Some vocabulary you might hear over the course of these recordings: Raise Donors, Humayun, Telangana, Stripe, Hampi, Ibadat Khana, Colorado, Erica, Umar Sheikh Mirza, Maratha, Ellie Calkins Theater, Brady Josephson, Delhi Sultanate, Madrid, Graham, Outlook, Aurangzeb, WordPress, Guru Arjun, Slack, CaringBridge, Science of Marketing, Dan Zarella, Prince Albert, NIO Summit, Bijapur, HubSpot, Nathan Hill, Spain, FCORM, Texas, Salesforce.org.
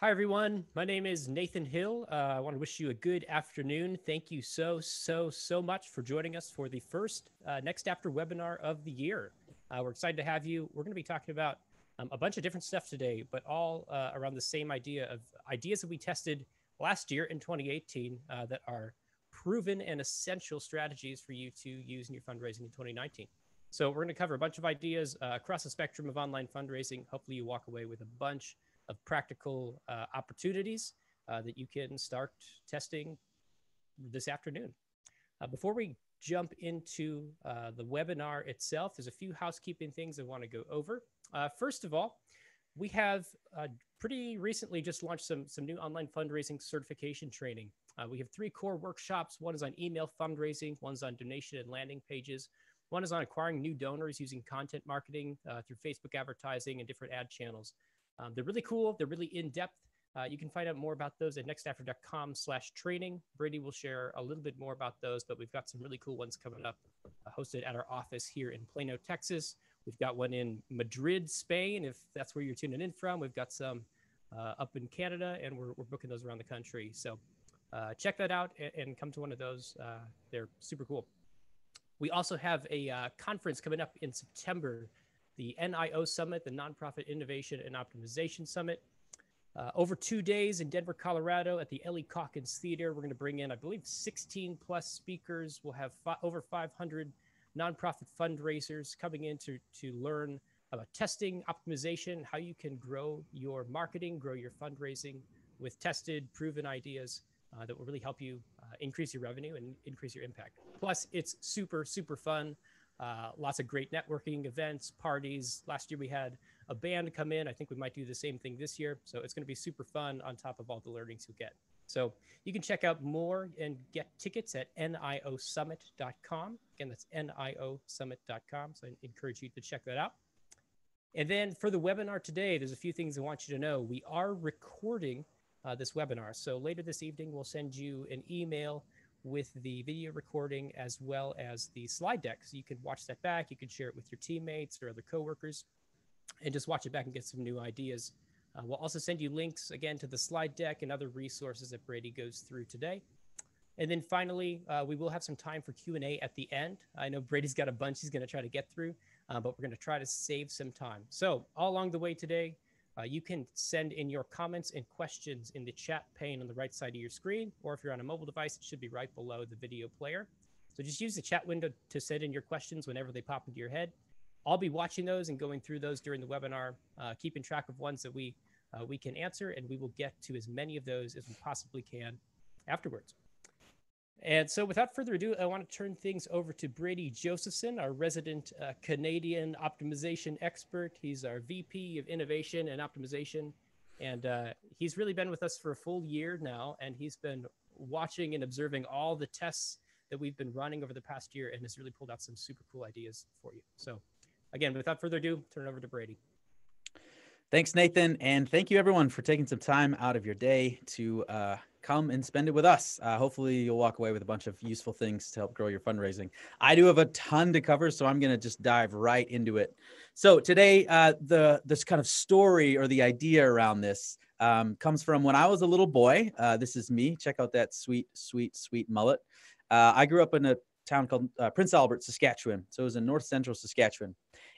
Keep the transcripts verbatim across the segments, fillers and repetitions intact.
Hi, everyone. My name is Nathan Hill. Uh, I want to wish you a good afternoon. Thank you so, so, so much for joining us for the first uh, Next After webinar of the year. Uh, we're excited to have you. We're going to be talking about um, a bunch of different stuff today, but all uh, around the same idea of ideas that we tested last year in twenty eighteen uh, that are proven and essential strategies for you to use in your fundraising in twenty nineteen. So we're going to cover a bunch of ideas uh, across the spectrum of online fundraising. Hopefully you walk away with a bunch of practical uh, opportunities uh, that you can start testing this afternoon. Uh, before we jump into uh, the webinar itself, there's a few housekeeping things I want to go over. Uh, first of all, we have uh, pretty recently just launched some, some new online fundraising certification training. Uh, we have three core workshops. One is on email fundraising, one's on donation and landing pages, one is on acquiring new donors using content marketing uh, through Facebook advertising and different ad channels. Um, they're really cool. They're really in-depth. Uh, you can find out more about those at next after dot com slash training. Brady will share a little bit more about those, but we've got some really cool ones coming up uh, hosted at our office here in Plano, Texas. We've got one in Madrid, Spain, if that's where you're tuning in from. We've got some uh, up in Canada, and we're, we're booking those around the country. So uh, check that out and, and come to one of those. Uh, they're super cool. We also have a uh, conference coming up in September, the N I O Summit, the Nonprofit Innovation and Optimization Summit. Uh, over two days in Denver, Colorado at the Ellie Calkins Theater. We're going to bring in, I believe, sixteen plus speakers. We'll have fi- over five hundred nonprofit fundraisers coming in to, to learn about testing, optimization, how you can grow your marketing, grow your fundraising with tested, proven ideas uh, that will really help you uh, increase your revenue and increase your impact. Plus, it's super, super fun. Uh, lots of great networking events, parties. Last year we had a band come in. I think we might do the same thing this year. So it's going to be super fun on top of all the learnings you get. So you can check out more and get tickets at nio summit dot com. Again, that's nio summit dot com. So I encourage you to check that out. And then for the webinar today, there's a few things I want you to know. We are recording uh, this webinar. So later this evening, we'll send you an email with the video recording as well as the slide deck. So you can watch that back, you can share it with your teammates or other coworkers and just watch it back and get some new ideas. Uh, we'll also send you links again to the slide deck and other resources that Brady goes through today. And then finally, uh, we will have some time for Q and A at the end. I know Brady's got a bunch he's gonna try to get through, uh, but we're gonna try to save some time. So all along the way today, Uh, you can send in your comments and questions in the chat pane on the right side of your screen, or if you're on a mobile device, it should be right below the video player. So just use the chat window to send in your questions whenever they pop into your head. I'll be watching those and going through those during the webinar, uh, keeping track of ones that we uh, we can answer, and we will get to as many of those as we possibly can afterwards. And so without further ado, I want to turn things over to Brady Josephson, our resident uh, Canadian optimization expert. He's our V P of Innovation and Optimization. And uh, he's really been with us for a full year now. And he's been watching and observing all the tests that we've been running over the past year and has really pulled out some super cool ideas for you. So again, without further ado, turn it over to Brady. Thanks, Nathan. And thank you, everyone, for taking some time out of your day to uh, come and spend it with us. Uh, hopefully, you'll walk away with a bunch of useful things to help grow your fundraising. I do have a ton to cover, so I'm going to just dive right into it. So today, uh, the this kind of story or the idea around this um, comes from when I was a little boy. Uh, this is me. Check out that sweet, sweet, sweet mullet. Uh, I grew up in a town called uh, Prince Albert, Saskatchewan. So it was in north central Saskatchewan.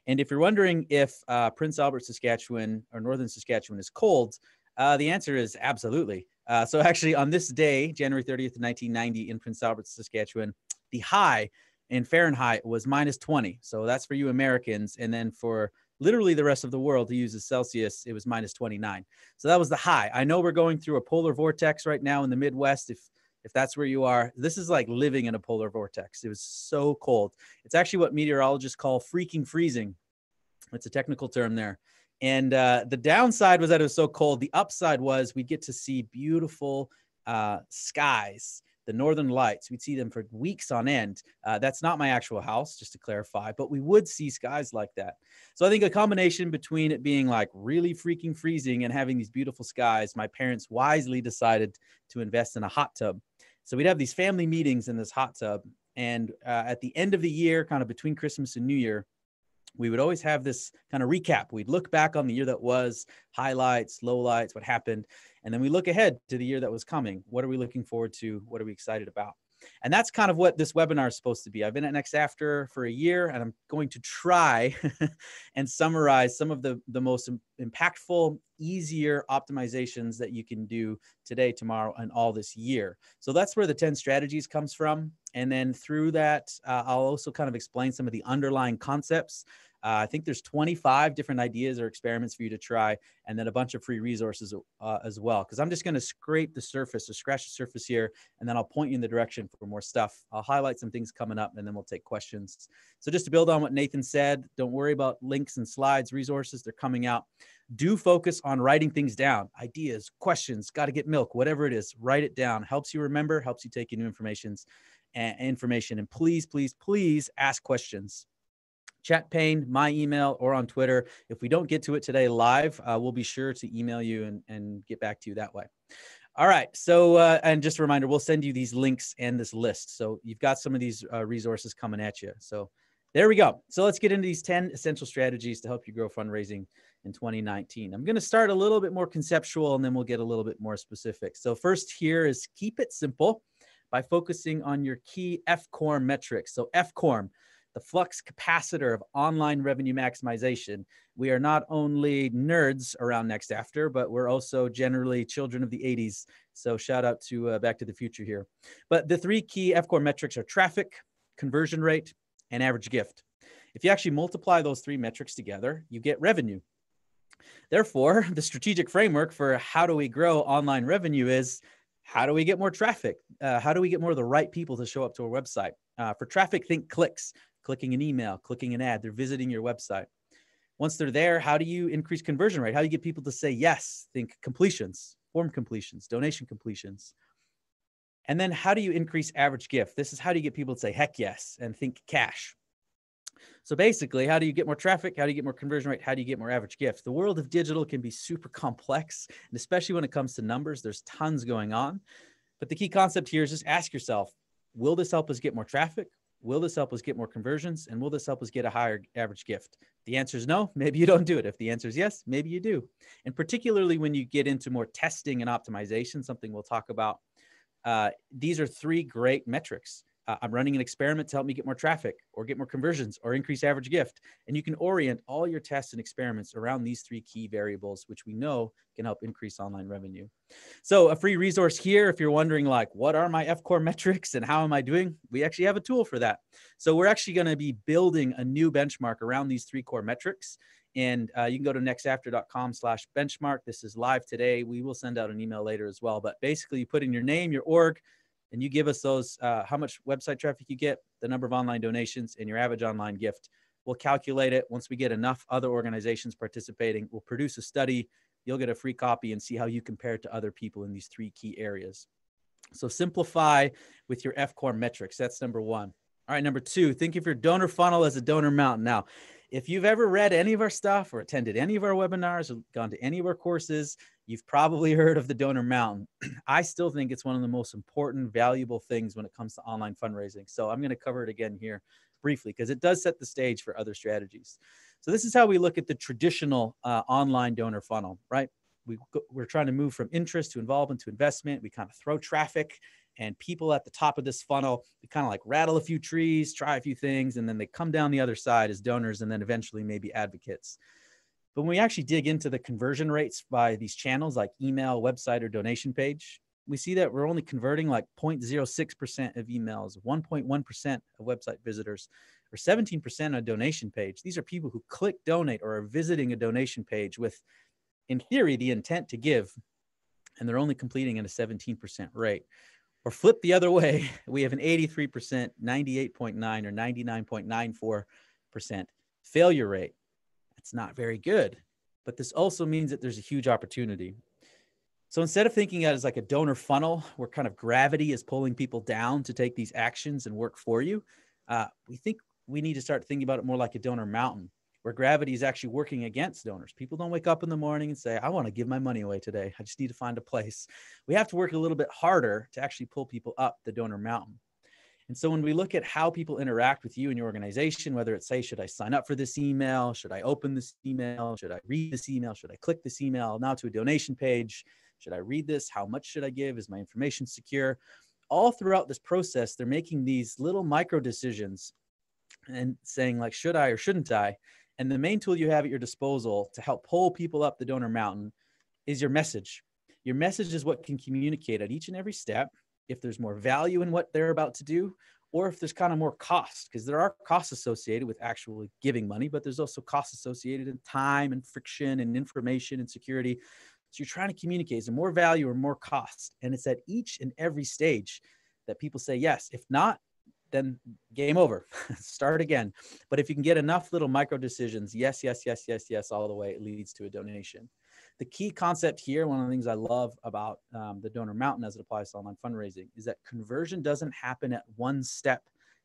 And if you're wondering if uh, Prince Albert, Saskatchewan or northern Saskatchewan is cold, uh, the answer is absolutely. Uh, so actually on this day, January thirtieth, nineteen ninety in Prince Albert, Saskatchewan, the high in Fahrenheit was minus twenty. So that's for you Americans. And then for literally the rest of the world who uses Celsius, it was minus twenty-nine. So that was the high. I know we're going through a polar vortex right now in the Midwest. If If that's where you are, this is like living in a polar vortex. It was so cold. It's actually what meteorologists call freaking freezing. It's a technical term there. And uh, the downside was that it was so cold. The upside was we'd get to see beautiful uh, skies, the northern lights. We'd see them for weeks on end. Uh, that's not my actual house, just to clarify, but we would see skies like that. So I think a combination between it being like really freaking freezing and having these beautiful skies, my parents wisely decided to invest in a hot tub. So we'd have these family meetings in this hot tub. And uh, at the end of the year, kind of between Christmas and New Year, we would always have this kind of recap. We'd look back on the year that was, highlights, lowlights, what happened. And then we look ahead to the year that was coming. What are we looking forward to? What are we excited about? And that's kind of what this webinar is supposed to be. I've been at NextAfter for a year, and I'm going to try and summarize some of the, the most impactful, easier optimizations that you can do today, tomorrow, and all this year. So that's where the ten strategies comes from. And then through that, uh, I'll also kind of explain some of the underlying concepts. Uh, I think there's twenty-five different ideas or experiments for you to try, and then a bunch of free resources uh, as well. Because I'm just going to scrape the surface or scratch the surface here, and then I'll point you in the direction for more stuff. I'll highlight some things coming up, and then we'll take questions. So just to build on what Nathan said, don't worry about links and slides, resources, they're coming out. Do focus on writing things down, ideas, questions, got to get milk, whatever it is, write it down. Helps you remember, helps you take in new informations, and information. And please, please, please ask questions. Chat pane, my email, or on Twitter. If we don't get to it today live, uh, we'll be sure to email you and, and get back to you that way. All right. So, uh, and just a reminder, we'll send you these links and this list. So you've got some of these uh, resources coming at you. So there we go. So let's get into these ten essential strategies to help you grow fundraising in twenty nineteen. I'm going to start a little bit more conceptual, and then we'll get a little bit more specific. So first here is keep it simple by focusing on your key F CORM metrics. So F CORM, the flux capacitor of online revenue maximization. We are not only nerds around NextAfter, but we're also generally children of the eighties. So shout out to uh, Back to the Future here. But the three key F CORM metrics are traffic, conversion rate, and average gift. If you actually multiply those three metrics together, you get revenue. Therefore, the strategic framework for how do we grow online revenue is, how do we get more traffic? Uh, how do we get more of the right people to show up to our website? Uh, for traffic, think clicks. Clicking an email, clicking an ad, they're visiting your website. Once they're there, how do you increase conversion rate? How do you get people to say yes? Think completions, form completions, donation completions. And then how do you increase average gift? This is how do you get people to say heck yes and think cash. So basically, how do you get more traffic? How do you get more conversion rate? How do you get more average gift? The world of digital can be super complex, and especially when it comes to numbers, there's tons going on. But the key concept here is just ask yourself, will this help us get more traffic? Will this help us get more conversions? And will this help us get a higher average gift? The answer is no, maybe you don't do it. If the answer is yes, maybe you do. And particularly when you get into more testing and optimization, something we'll talk about, uh, these are three great metrics. Uh, I'm running an experiment to help me get more traffic or get more conversions or increase average gift. And you can orient all your tests and experiments around these three key variables, which we know can help increase online revenue. So a free resource here, if you're wondering like, what are my F CORM metrics and how am I doing? We actually have a tool for that. So we're actually going to be building a new benchmark around these three core metrics. And uh, you can go to nextafter dot com slash benchmark. This is live today. We will send out an email later as well. But basically you put in your name, your org, and you give us those, uh, how much website traffic you get, the number of online donations, and your average online gift. We'll calculate it. Once we get enough other organizations participating, we'll produce a study. You'll get a free copy and see how you compare to other people in these three key areas. So simplify with your F CORM metrics. That's number one. All right, number two, think of your donor funnel as a donor mountain. Now, if you've ever read any of our stuff or attended any of our webinars or gone to any of our courses, you've probably heard of the donor mountain. I still think it's one of the most important, valuable things when it comes to online fundraising. So I'm going to cover it again here briefly because it does set the stage for other strategies. So this is how we look at the traditional uh, online donor funnel, right? We, we're trying to move from interest to involvement to investment. We kind of throw traffic and people at the top of this funnel, we kind of like rattle a few trees, try a few things, and then they come down the other side as donors and then eventually maybe advocates. But when we actually dig into the conversion rates by these channels like email, website, or donation page, we see that we're only converting like zero point zero six percent of emails, one point one percent of website visitors, or seventeen percent on a donation page. These are people who click donate or are visiting a donation page with, in theory, the intent to give, and they're only completing at a seventeen percent rate. Or flip the other way, we have an eighty-three percent, ninety-eight point nine, or ninety-nine point nine four percent failure rate. It's not very good, but this also means that there's a huge opportunity. So instead of thinking of it as like a donor funnel where kind of gravity is pulling people down to take these actions and work for you, uh, we think we need to start thinking about it more like a donor mountain where gravity is actually working against donors. People don't wake up in the morning and say, I want to give my money away today. I just need to find a place. We have to work a little bit harder to actually pull people up the donor mountain. And so when we look at how people interact with you and your organization, whether it's, say, should I sign up for this email? Should I open this email? Should I read this email? Should I click this email now to a donation page? Should I read this? How much should I give? Is my information secure? All throughout this process, they're making these little micro decisions and saying, like, should I or shouldn't I? And the main tool you have at your disposal to help pull people up the donor mountain is your message. Your message is what can communicate at each and every step if there's more value in what they're about to do, or if there's kind of more cost, because there are costs associated with actually giving money, but there's also costs associated in time and friction and information and security. So you're trying to communicate, is there more value or more cost? And it's at each and every stage that people say yes. If not, then game over, start again. But if you can get enough little micro decisions, yes, yes, yes, yes, yes, all the way, it leads to a donation. The key concept here, one of the things I love about um, the Donor Mountain as it applies to online fundraising, is that conversion doesn't happen at one step.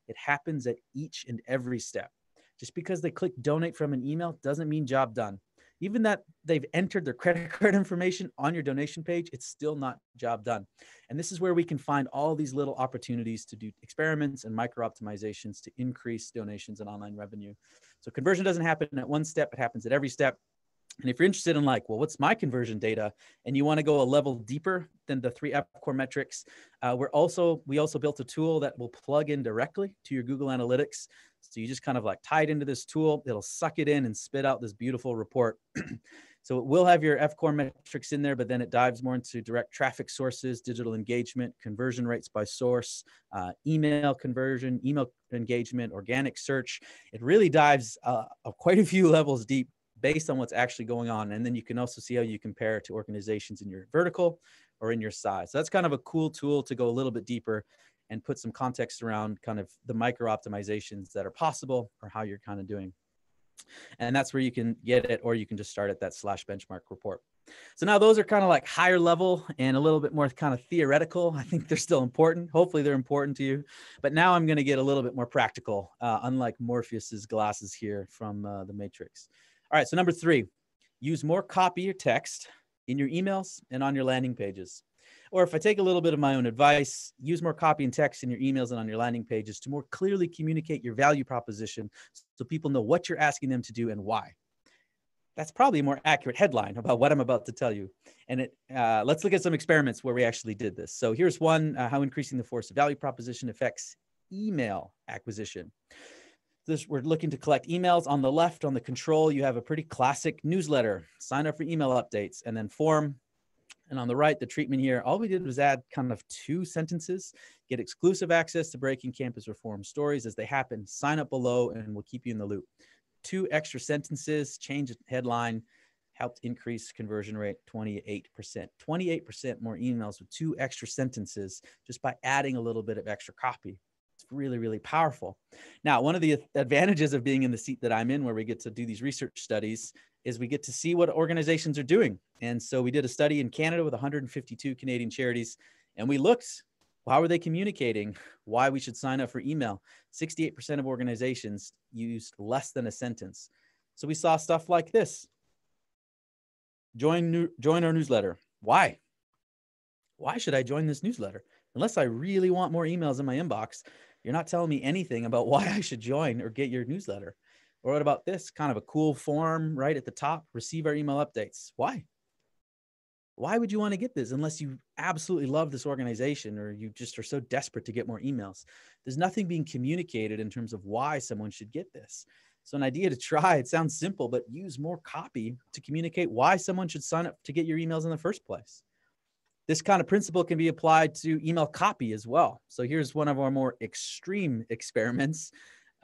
It happens at each and every step. Just because they click donate from an email doesn't mean job done. Even that they've entered their credit card information on your donation page, it's still not job done. And this is where we can find all these little opportunities to do experiments and micro optimizations to increase donations and online revenue. So conversion doesn't happen at one step, it happens at every step. And if you're interested in, like, well, what's my conversion data? And you want to go a level deeper than the three F CORM metrics, uh, we're also, we also built a tool that will plug in directly to your Google Analytics. So you just kind of like tie it into this tool, it'll suck it in and spit out this beautiful report. So it will have your F CORM metrics in there, but then it dives more into direct traffic sources, digital engagement, conversion rates by source, uh, email conversion, email engagement, organic search. It really dives uh, quite a few levels deep based on what's actually going on. And then you can also see how you compare to organizations in your vertical or in your size. So that's kind of a cool tool to go a little bit deeper and put some context around kind of the micro optimizations that are possible or how you're kind of doing. And that's where you can get it, or you can just start at that slash benchmark report. So now those are kind of like higher level and a little bit more kind of theoretical. I think they're still important. Hopefully they're important to you. But now I'm going to get a little bit more practical, uh, unlike Morpheus's glasses here from uh, the Matrix. All right, so number three, use more copy or text in your emails and on your landing pages. Or if I take a little bit of my own advice, use more copy and text in your emails and on your landing pages to more clearly communicate your value proposition so people know what you're asking them to do and why. That's probably a more accurate headline about what I'm about to tell you. And it, uh, let's look at some experiments where we actually did this. So here's one, uh, how increasing the force of value proposition affects email acquisition. This, we're looking to collect emails. On the left, on the control, you have a pretty classic newsletter, sign up for email updates, and then form. And on the right, the treatment here, all we did was add kind of two sentences, get exclusive access to breaking campus reform stories as they happen, sign up below, and we'll keep you in the loop. Two extra sentences, change headline, helped increase conversion rate twenty-eight percent. twenty-eight percent more emails with two extra sentences just by adding a little bit of extra copy. It's really, really powerful. Now, one of the advantages of being in the seat that I'm in, where we get to do these research studies, is we get to see what organizations are doing. And so we did a study in Canada with one hundred fifty-two Canadian charities, and we looked, how are they communicating why we should sign up for email? sixty-eight percent of organizations used less than a sentence. So we saw stuff like this. Join, new, join our newsletter. Why? Why should I join this newsletter? Unless I really want more emails in my inbox, you're not telling me anything about why I should join or get your newsletter. Or what about this? Kind of a cool form right at the top, receive our email updates. Why? Why would you want to get this unless you absolutely love this organization or you just are so desperate to get more emails? There's nothing being communicated in terms of why someone should get this. So an idea to try, it sounds simple, but use more copy to communicate why someone should sign up to get your emails in the first place. This kind of principle can be applied to email copy as well. So here's one of our more extreme experiments,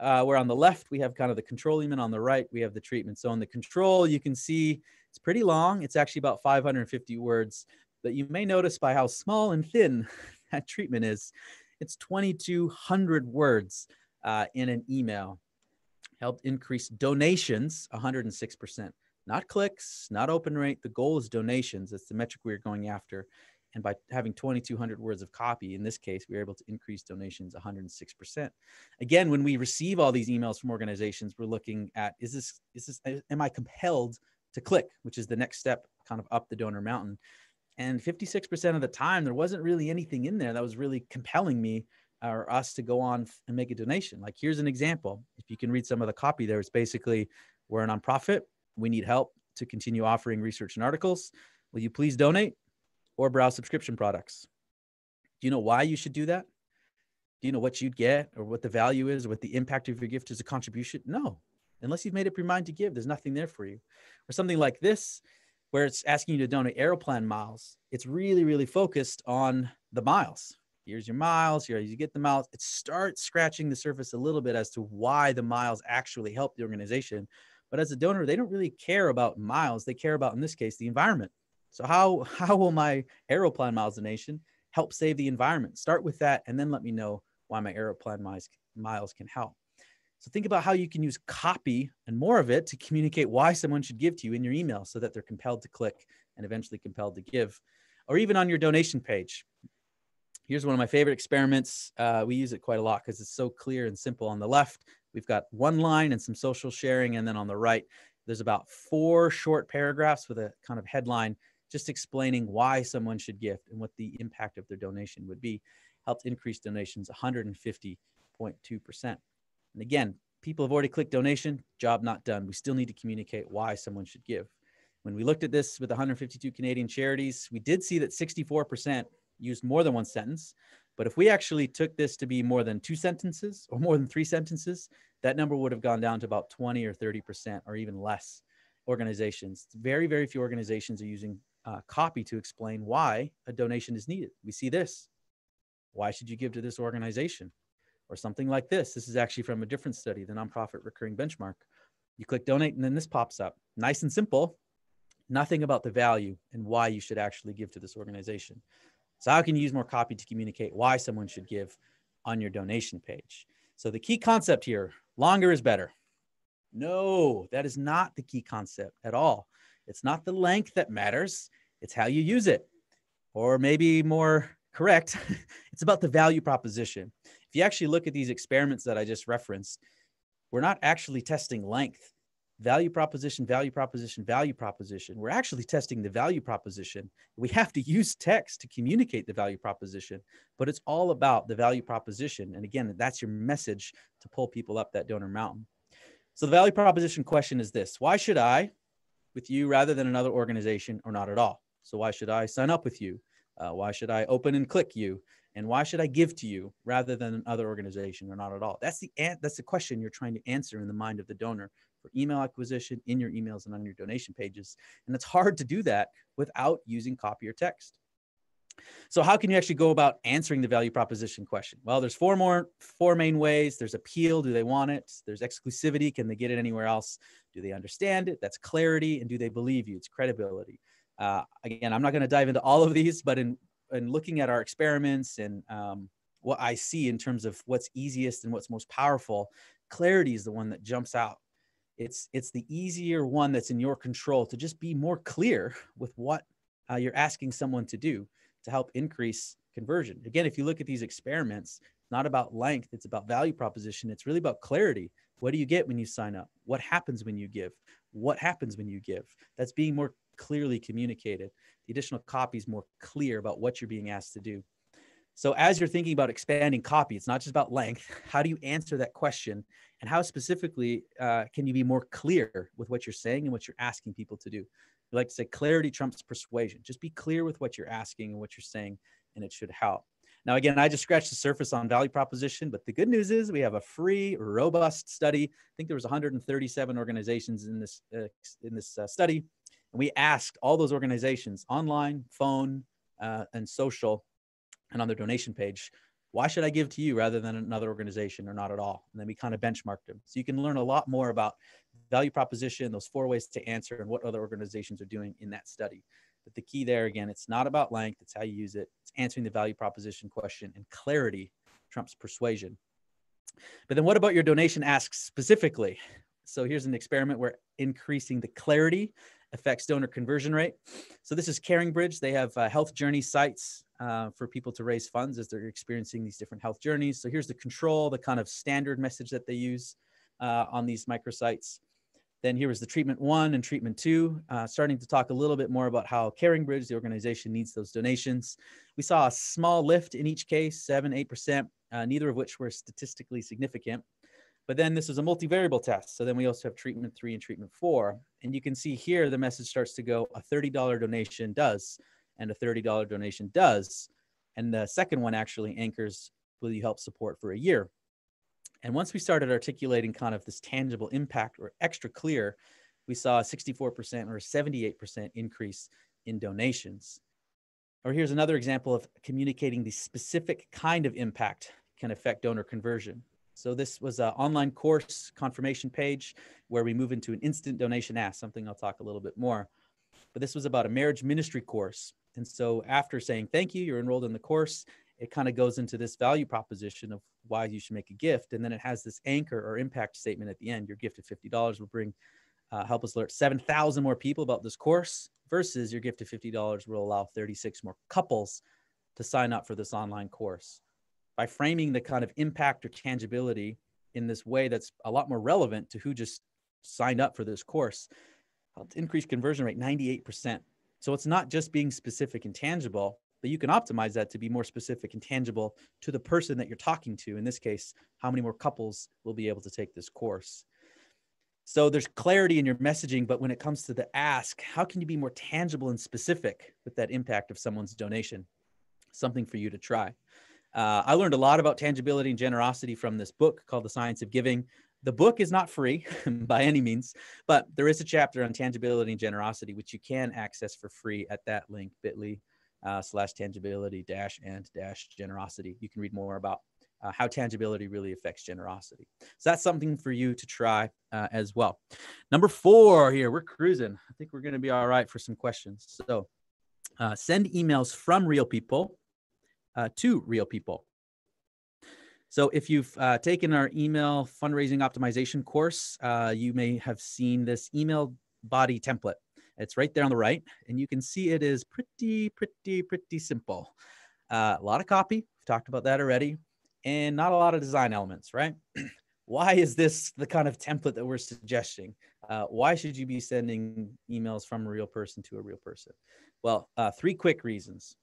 uh, where on the left, we have kind of the control email, on the right, we have the treatment. So on the control, you can see it's pretty long. It's actually about five hundred fifty words, but you may notice by how small and thin that treatment is. It's twenty-two hundred words uh, in an email. Helped increase donations one hundred six percent. Not clicks, not open rate. The goal is donations. That's the metric we're going after. And by having twenty-two hundred words of copy, in this case, we were able to increase donations one hundred six percent. Again, when we receive all these emails from organizations, we're looking at, is this, is this, am I compelled to click, which is the next step kind of up the donor mountain. And fifty-six percent of the time, there wasn't really anything in there that was really compelling me or us to go on and make a donation. Like, here's an example. If you can read some of the copy there, it's basically, we're a nonprofit. We need help to continue offering research and articles. Will you please donate or browse subscription products? Do you know why you should do that? Do you know what you'd get or what the value is, or what the impact of your gift is, a contribution? No. Unless you've made up your mind to give, there's nothing there for you. Or something like this, where it's asking you to donate Aeroplan miles. It's really, really focused on the miles. Here's your miles, here you get the miles. It starts scratching the surface a little bit as to why the miles actually help the organization. But as a donor, they don't really care about miles. They care about, in this case, the environment. So how, how will my Aeroplan miles donation help save the environment? Start with that, and then let me know why my Aeroplan miles, miles can help. So think about how you can use copy and more of it to communicate why someone should give to you in your email, so that they're compelled to click and eventually compelled to give. Or even on your donation page. Here's one of my favorite experiments. Uh, we use it quite a lot because it's so clear and simple. On the left, we've got one line and some social sharing. And then on the right, there's about four short paragraphs with a kind of headline, just explaining why someone should gift and what the impact of their donation would be. Helped increase donations one hundred fifty point two percent. And again, people have already clicked donation, job not done. We still need to communicate why someone should give. When we looked at this with one hundred fifty-two Canadian charities, we did see that sixty-four percent used more than one sentence. But if we actually took this to be more than two sentences or more than three sentences, that number would have gone down to about twenty or thirty percent or even less organizations. Very, very few organizations are using uh, copy to explain why a donation is needed. We see this. Why should you give to this organization? Or something like this. This is actually from a different study, the Nonprofit Recurring Benchmark. You click donate and then this pops up. Nice and simple. Nothing about the value and why you should actually give to this organization. So how can you use more copy to communicate why someone should give on your donation page? So the key concept here, longer is better. No, that is not the key concept at all. It's not the length that matters. It's how you use it. Or maybe more correct, it's about the value proposition. If you actually look at these experiments that I just referenced, we're not actually testing length. Value proposition, value proposition, value proposition. We're actually testing the value proposition. We have to use text to communicate the value proposition, but it's all about the value proposition. And again, that's your message to pull people up that donor mountain. So the value proposition question is this: why should I with you rather than another organization or not at all? So why should I sign up with you? Uh, why should I open and click you? And why should I give to you rather than another organization or not at all? That's the, that's the question you're trying to answer in the mind of the donor for email acquisition, in your emails and on your donation pages. And it's hard to do that without using copy or text. So how can you actually go about answering the value proposition question? Well, there's four more, four main ways. There's appeal. Do they want it? There's exclusivity. Can they get it anywhere else? Do they understand it? That's clarity. And do they believe you? It's credibility. Uh, again, I'm not going to dive into all of these, but in, in looking at our experiments and um, what I see in terms of what's easiest and what's most powerful, clarity is the one that jumps out. It's, it's the easier one that's in your control to just be more clear with what uh, you're asking someone to do to help increase conversion. Again, if you look at these experiments, it's not about length, it's about value proposition. It's really about clarity. What do you get when you sign up? What happens when you give? What happens when you give? That's being more clearly communicated. The additional copy is more clear about what you're being asked to do. So as you're thinking about expanding copy, it's not just about length. How do you answer that question? And how specifically uh, can you be more clear with what you're saying and what you're asking people to do? We like to say clarity trumps persuasion. Just be clear with what you're asking and what you're saying, and it should help. Now, again, I just scratched the surface on value proposition, but the good news is we have a free, robust study. I think there was one hundred thirty-seven organizations in this, uh, in this uh, study. And we asked all those organizations online, phone, uh, and social, and on their donation page, why should I give to you rather than another organization or not at all? And then we kind of benchmarked them. So you can learn a lot more about value proposition, those four ways to answer, and what other organizations are doing in that study. But the key there, again, it's not about length, it's how you use it. It's answering the value proposition question, and clarity trumps persuasion. But then what about your donation asks specifically? So here's an experiment where increasing the clarity affects donor conversion rate. So this is CaringBridge. They have uh, health journey sites uh, for people to raise funds as they're experiencing these different health journeys. So here's the control, the kind of standard message that they use uh, on these microsites. Then here was the treatment one and treatment two, uh, starting to talk a little bit more about how CaringBridge, the organization, needs those donations. We saw a small lift in each case, seven, eight percent, uh, neither of which were statistically significant. But then this is a multivariable test. So then we also have treatment three and treatment four. And you can see here, the message starts to go, a thirty dollar donation does, and a thirty dollar donation does. And the second one actually anchors, will you help support for a year? And once we started articulating kind of this tangible impact or extra clear, we saw a sixty-four percent or seventy-eight percent increase in donations. Or here's another example of communicating the specific kind of impact can affect donor conversion. So this was an online course confirmation page where we move into an instant donation ask, something I'll talk a little bit more. But this was about a marriage ministry course. And so after saying, thank you, you're enrolled in the course, it kind of goes into this value proposition of why you should make a gift. And then it has this anchor or impact statement at the end. Your gift of fifty dollars will bring, uh, help us alert seven thousand more people about this course, versus your gift of fifty dollars will allow thirty-six more couples to sign up for this online course. By framing the kind of impact or tangibility in this way that's a lot more relevant to who just signed up for this course, helped increase conversion rate ninety-eight percent. So it's not just being specific and tangible, but you can optimize that to be more specific and tangible to the person that you're talking to. In this case, how many more couples will be able to take this course? So there's clarity in your messaging, but when it comes to the ask, how can you be more tangible and specific with that impact of someone's donation? Something for you to try. Uh, I learned a lot about tangibility and generosity from this book called The Science of Giving. The book is not free by any means, but there is a chapter on tangibility and generosity, which you can access for free at that link, bit.ly uh, slash tangibility dash and dash generosity. You can read more about uh, how tangibility really affects generosity. So that's something for you to try uh, as well. Number four here, we're cruising. I think we're going to be all right for some questions. So uh, send emails from real people. Uh, to real people. So if you've uh, taken our email fundraising optimization course, uh, you may have seen this email body template. It's right there on the right. And you can see it is pretty, pretty, pretty simple. Uh, a lot of copy, we've talked about that already, and not a lot of design elements, right? Why is this the kind of template that we're suggesting? Uh, why should you be sending emails from a real person to a real person? Well, uh, three quick reasons.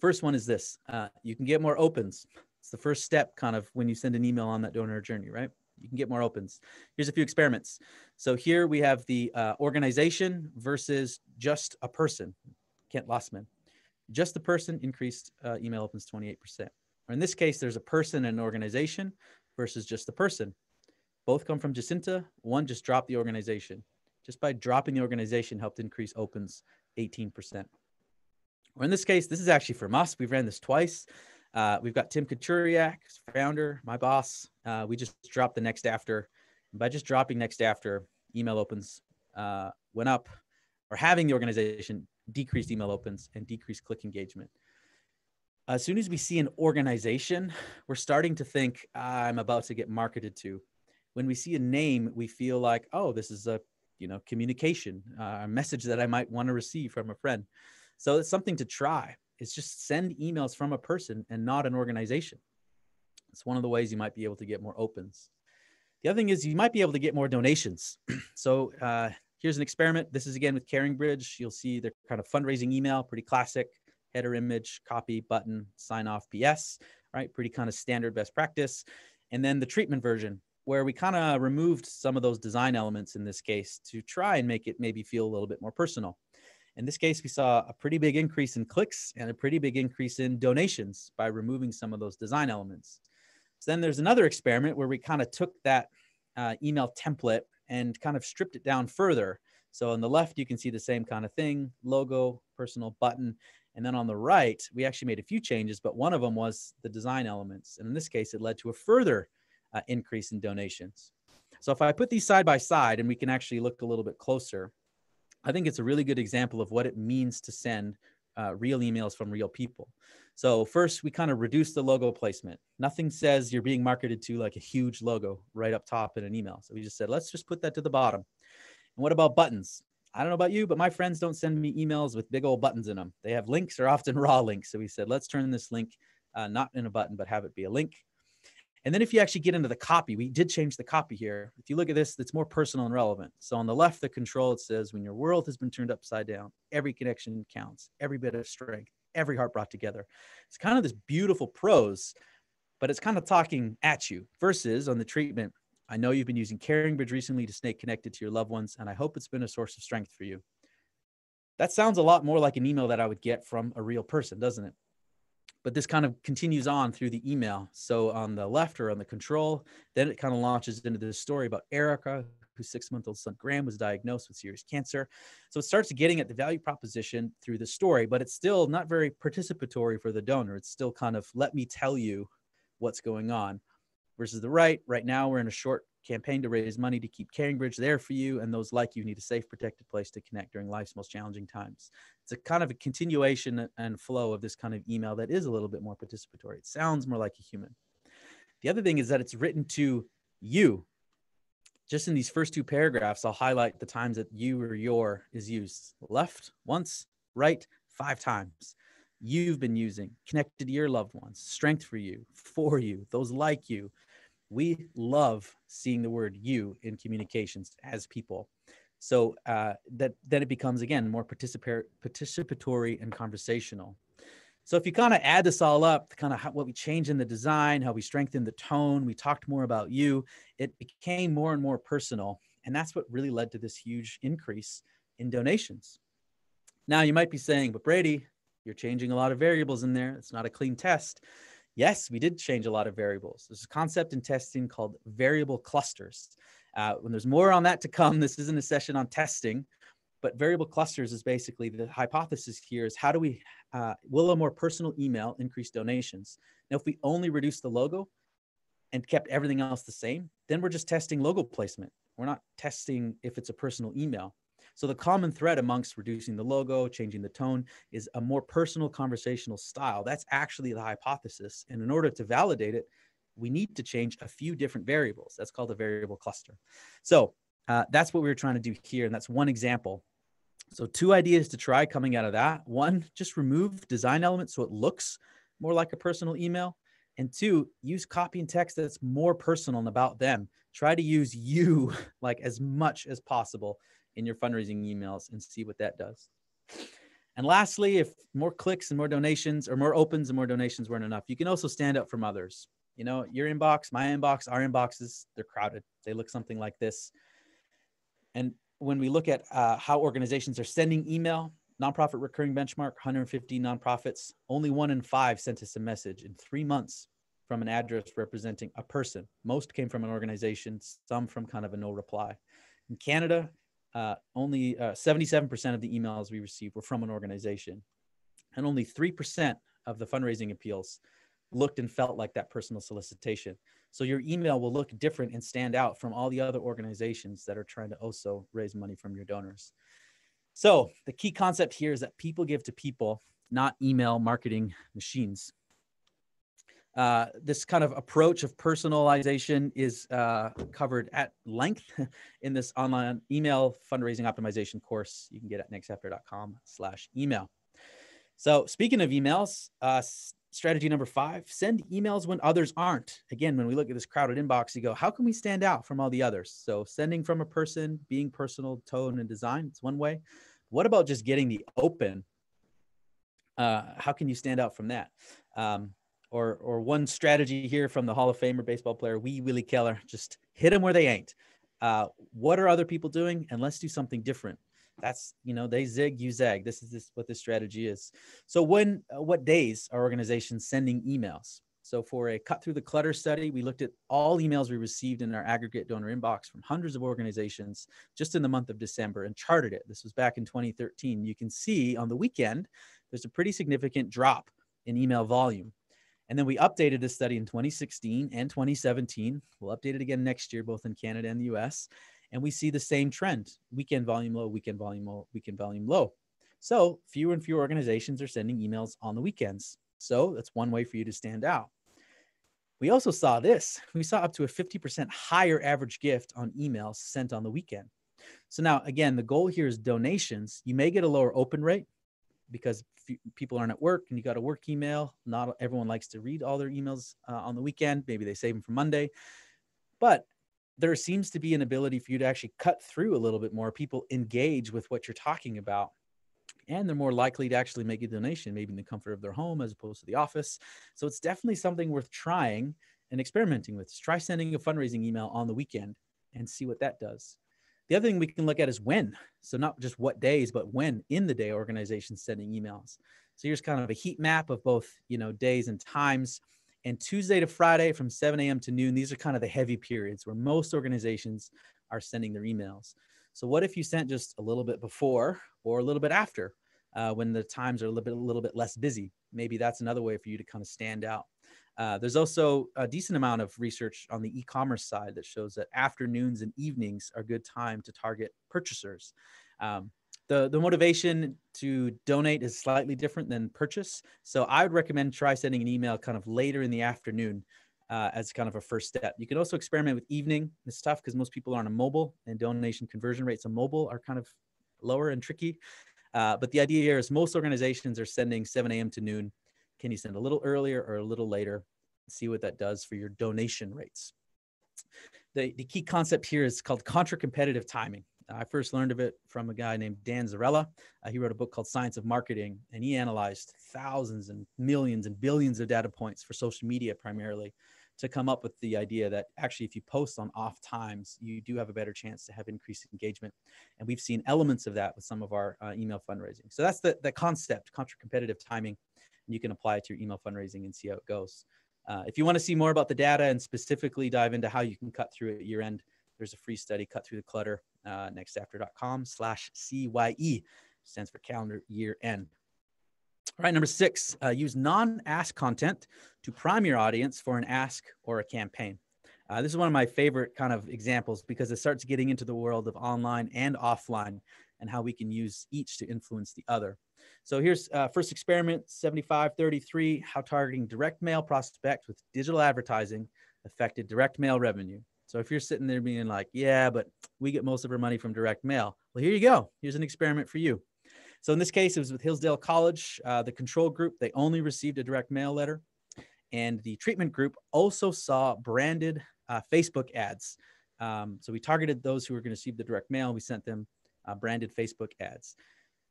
First one is this, uh, you can get more opens. It's the first step kind of when you send an email on that donor journey, right? You can get more opens. Here's a few experiments. So here we have the uh, organization versus just a person, Kent Lassman. Just the person increased uh, email opens twenty-eight percent. Or in this case, there's a person and an organization versus just the person. Both come from Jacinta, one just dropped the organization. Just by dropping the organization helped increase opens eighteen percent. Or in this case, this is actually from us. We've ran this twice. Uh, we've got Tim Katuriak, founder, my boss. Uh, we just dropped the Next After. And by just dropping Next After, email opens uh, went up. Or having the organization decreased email opens and decreased click engagement. As soon as we see an organization, we're starting to think, I'm about to get marketed to. When we see a name, we feel like, oh, this is a you know communication, uh, a message that I might want to receive from a friend. So it's something to try. It's just send emails from a person and not an organization. It's one of the ways you might be able to get more opens. The other thing is you might be able to get more donations. So uh, here's an experiment. This is again with CaringBridge. You'll see their kind of fundraising email, pretty classic, header image, copy, button, sign off, P S, right? Pretty kind of standard best practice. And then the treatment version, where we kind of removed some of those design elements in this case to try and make it maybe feel a little bit more personal. In this case, we saw a pretty big increase in clicks and a pretty big increase in donations by removing some of those design elements. So then there's another experiment where we kind of took that uh, email template and kind of stripped it down further. So on the left, you can see the same kind of thing, logo, personal button. And then on the right, we actually made a few changes, but one of them was the design elements. And in this case, it led to a further uh, increase in donations. So if I put these side by side and we can actually look a little bit closer, I think it's a really good example of what it means to send uh, real emails from real people. So first, we kind of reduce the logo placement. Nothing says you're being marketed to like a huge logo right up top in an email. So we just said, let's just put that to the bottom. And what about buttons? I don't know about you, but my friends don't send me emails with big old buttons in them. They have links or often raw links. So we said, let's turn this link, uh, not in a button, but have it be a link. And then if you actually get into the copy, we did change the copy here. If you look at this, it's more personal and relevant. So on the left, the control, it says, when your world has been turned upside down, every connection counts, every bit of strength, every heart brought together. It's kind of this beautiful prose but it's kind of talking at you. Versus on the treatment, I know you've been using CaringBridge recently to stay connected to your loved ones, and I hope it's been a source of strength for you. That sounds a lot more like an email that I would get from a real person, doesn't it? But this kind of continues on through the email. So on the left or on the control, then it kind of launches into this story about Erica, whose six-month-old son Graham was diagnosed with serious cancer. So it starts getting at the value proposition through the story, but it's still not very participatory for the donor. It's still kind of, let me tell you what's going on. Versus the right, right now we're in a short campaign to raise money to keep CaringBridge there for you, and those like you need a safe, protected place to connect during life's most challenging times. It's a kind of a continuation and flow of this kind of email that is a little bit more participatory. It sounds more like a human. The other thing is that it's written to you. Just in these first two paragraphs, I'll highlight the times that you or your is used. Left once, right five times. You've been using, connected to your loved ones, strength for you, for you, those like you. We love seeing the word you in communications as people. So uh, that then it becomes, again, more particip- participatory and conversational. So if you kind of add this all up, kind of what we changed in the design, how we strengthened the tone, we talked more about you, it became more and more personal. And that's what really led to this huge increase in donations. Now you might be saying, but Brady, you're changing a lot of variables in there. It's not a clean test. Yes, we did change a lot of variables. There's a concept in testing called variable clusters. Uh, when there's more on that to come, this isn't a session on testing, but variable clusters is basically the hypothesis here is how do we, uh, will a more personal email increase donations? Now, if we only reduce the logo and kept everything else the same, then we're just testing logo placement. We're not testing if it's a personal email. So the common thread amongst reducing the logo, changing the tone, is a more personal conversational style. That's actually the hypothesis. And in order to validate it, we need to change a few different variables. That's called a variable cluster. So uh, that's what we were trying to do here. And that's one example. So two ideas to try coming out of that. One, just remove design elements so it looks more like a personal email. And two, use copy and text that's more personal and about them. Try to use you like as much as possible in your fundraising emails and see what that does. And lastly, if more clicks and more donations or more opens and more donations weren't enough, you can also stand out from others. You know, your inbox, my inbox, our inboxes, they're crowded. They look something like this. And when we look at uh, how organizations are sending email, nonprofit recurring benchmark, one hundred fifty nonprofits, only one in five sent us a message in three months from an address representing a person. Most came from an organization, some from kind of a no reply. In Canada, Uh, only uh, seventy-seven percent of the emails we received were from an organization, and only three percent of the fundraising appeals looked and felt like that personal solicitation. So your email will look different and stand out from all the other organizations that are trying to also raise money from your donors. So the key concept here is that people give to people, not email marketing machines. Uh, this kind of approach of personalization is uh, covered at length in this online email fundraising optimization course you can get at nextafter dot com slash email. So speaking of emails, uh, strategy number five, send emails when others aren't. Again, when we look at this crowded inbox, you go, how can we stand out from all the others? So sending from a person, being personal, tone and design, it's one way. What about just getting the open? Uh, how can you stand out from that? Um, Or, or one strategy here from the Hall of Famer baseball player, Wee Willie Keller, just hit them where they ain't. Uh, what are other people doing? And let's do something different. That's, you know, they zig, you zag. This is this, what this strategy is. So when, uh, what days are organizations sending emails? So for a cut through the clutter study, we looked at all emails we received in our aggregate donor inbox from hundreds of organizations just in the month of December and charted it. This was back in twenty thirteen. You can see on the weekend, there's a pretty significant drop in email volume. And then we updated this study in twenty sixteen and twenty seventeen. We'll update it again next year, both in Canada and the U S. And we see the same trend, weekend volume low, weekend volume low, weekend volume low. So fewer and fewer organizations are sending emails on the weekends. So that's one way for you to stand out. We also saw this. We saw up to a fifty percent higher average gift on emails sent on the weekend. So now, again, the goal here is donations. You may get a lower open rate because people aren't at work and you got a work email. Not everyone likes to read all their emails uh, on the weekend. Maybe they save them for Monday. But there seems to be an ability for you to actually cut through a little bit more. People engage with what you're talking about. and they're more likely to actually make a donation, maybe in the comfort of their home as opposed to the office. So it's definitely something worth trying and experimenting with. Just try sending a fundraising email on the weekend and see what that does. The other thing we can look at is when. So not just what days, but when in the day organizations sending emails. So here's kind of a heat map of both, you know, days and times. And Tuesday to Friday from seven a m to noon, these are kind of the heavy periods where most organizations are sending their emails. So what if you sent just a little bit before or a little bit after uh, when the times are a little bit, a little bit less busy? Maybe that's another way for you to kind of stand out. Uh, there's also a decent amount of research on the e-commerce side that shows that afternoons and evenings are a good time to target purchasers. Um, the, the motivation to donate is slightly different than purchase. So I would recommend try sending an email kind of later in the afternoon uh, as kind of a first step. You can also experiment with evening. It's tough because most people aren't on mobile, and donation conversion rates on mobile are kind of lower and tricky. Uh, but the idea here is most organizations are sending seven a m to noon. Can you send a little earlier or a little later? See what that does for your donation rates. The, the key concept here is called contra-competitive timing. I first learned of it from a guy named Dan Zarella. Uh, he wrote a book called Science of Marketing, and he analyzed thousands and millions and billions of data points for social media primarily to come up with the idea that actually if you post on off times, you do have a better chance to have increased engagement. And we've seen elements of that with some of our uh, email fundraising. So that's the, the concept, contra-competitive timing. And you can apply it to your email fundraising and see how it goes. Uh, if you want to see more about the data and specifically dive into how you can cut through it at year end, there's a free study, Cut Through the Clutter, uh, nextafter dot com slash C Y E, stands for calendar year end. All right, number six, uh, use non-ask content to prime your audience for an ask or a campaign. Uh, this is one of my favorite kind of examples because it starts getting into the world of online and offline and how we can use each to influence the other. So here's uh, first experiment, seventy-five thirty-three, how targeting direct mail prospects with digital advertising affected direct mail revenue. So if you're sitting there being like, yeah, but we get most of our money from direct mail. Well, here you go. Here's an experiment for you. So in this case, it was with Hillsdale College, uh, the control group. They only received a direct mail letter. And the treatment group also saw branded uh, Facebook ads. Um, so we targeted those who were going to receive the direct mail. We sent them uh, branded Facebook ads.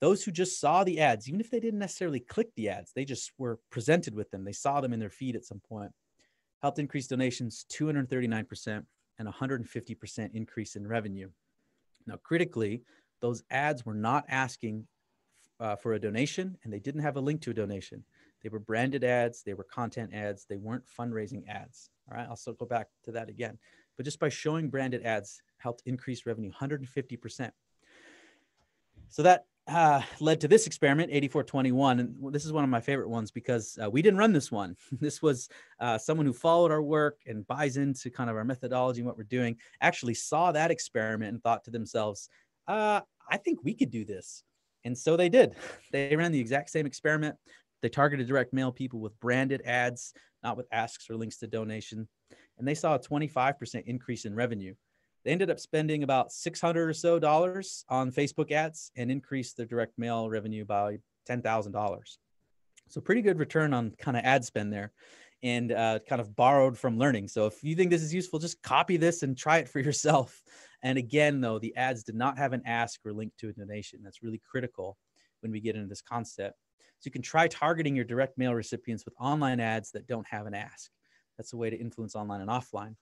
Those who just saw the ads, even if they didn't necessarily click the ads, they just were presented with them. They saw them in their feed at some point, helped increase donations two hundred thirty-nine percent and one hundred fifty percent increase in revenue. Now, critically, those ads were not asking uh, for a donation, and they didn't have a link to a donation. They were branded ads. They were content ads. They weren't fundraising ads. All right, I'll still go back to that again. But just by showing branded ads helped increase revenue one hundred fifty percent. So that Uh, led to this experiment, eighty-four twenty-one. And this is one of my favorite ones because uh, we didn't run this one. This was uh, someone who followed our work and buys into kind of our methodology and what we're doing, actually saw that experiment and thought to themselves, uh, I think we could do this. And so they did. They ran the exact same experiment. They targeted direct mail people with branded ads, not with asks or links to donation. And they saw a twenty-five percent increase in revenue. They ended up spending about six hundred dollars or so dollars on Facebook ads and increased their direct mail revenue by ten thousand dollars. So pretty good return on kind of ad spend there and uh, kind of borrowed from learning. So if you think this is useful, just copy this and try it for yourself. And again, though, the ads did not have an ask or link to a donation. That's really critical when we get into this concept. So you can try targeting your direct mail recipients with online ads that don't have an ask. That's a way to influence online and offline.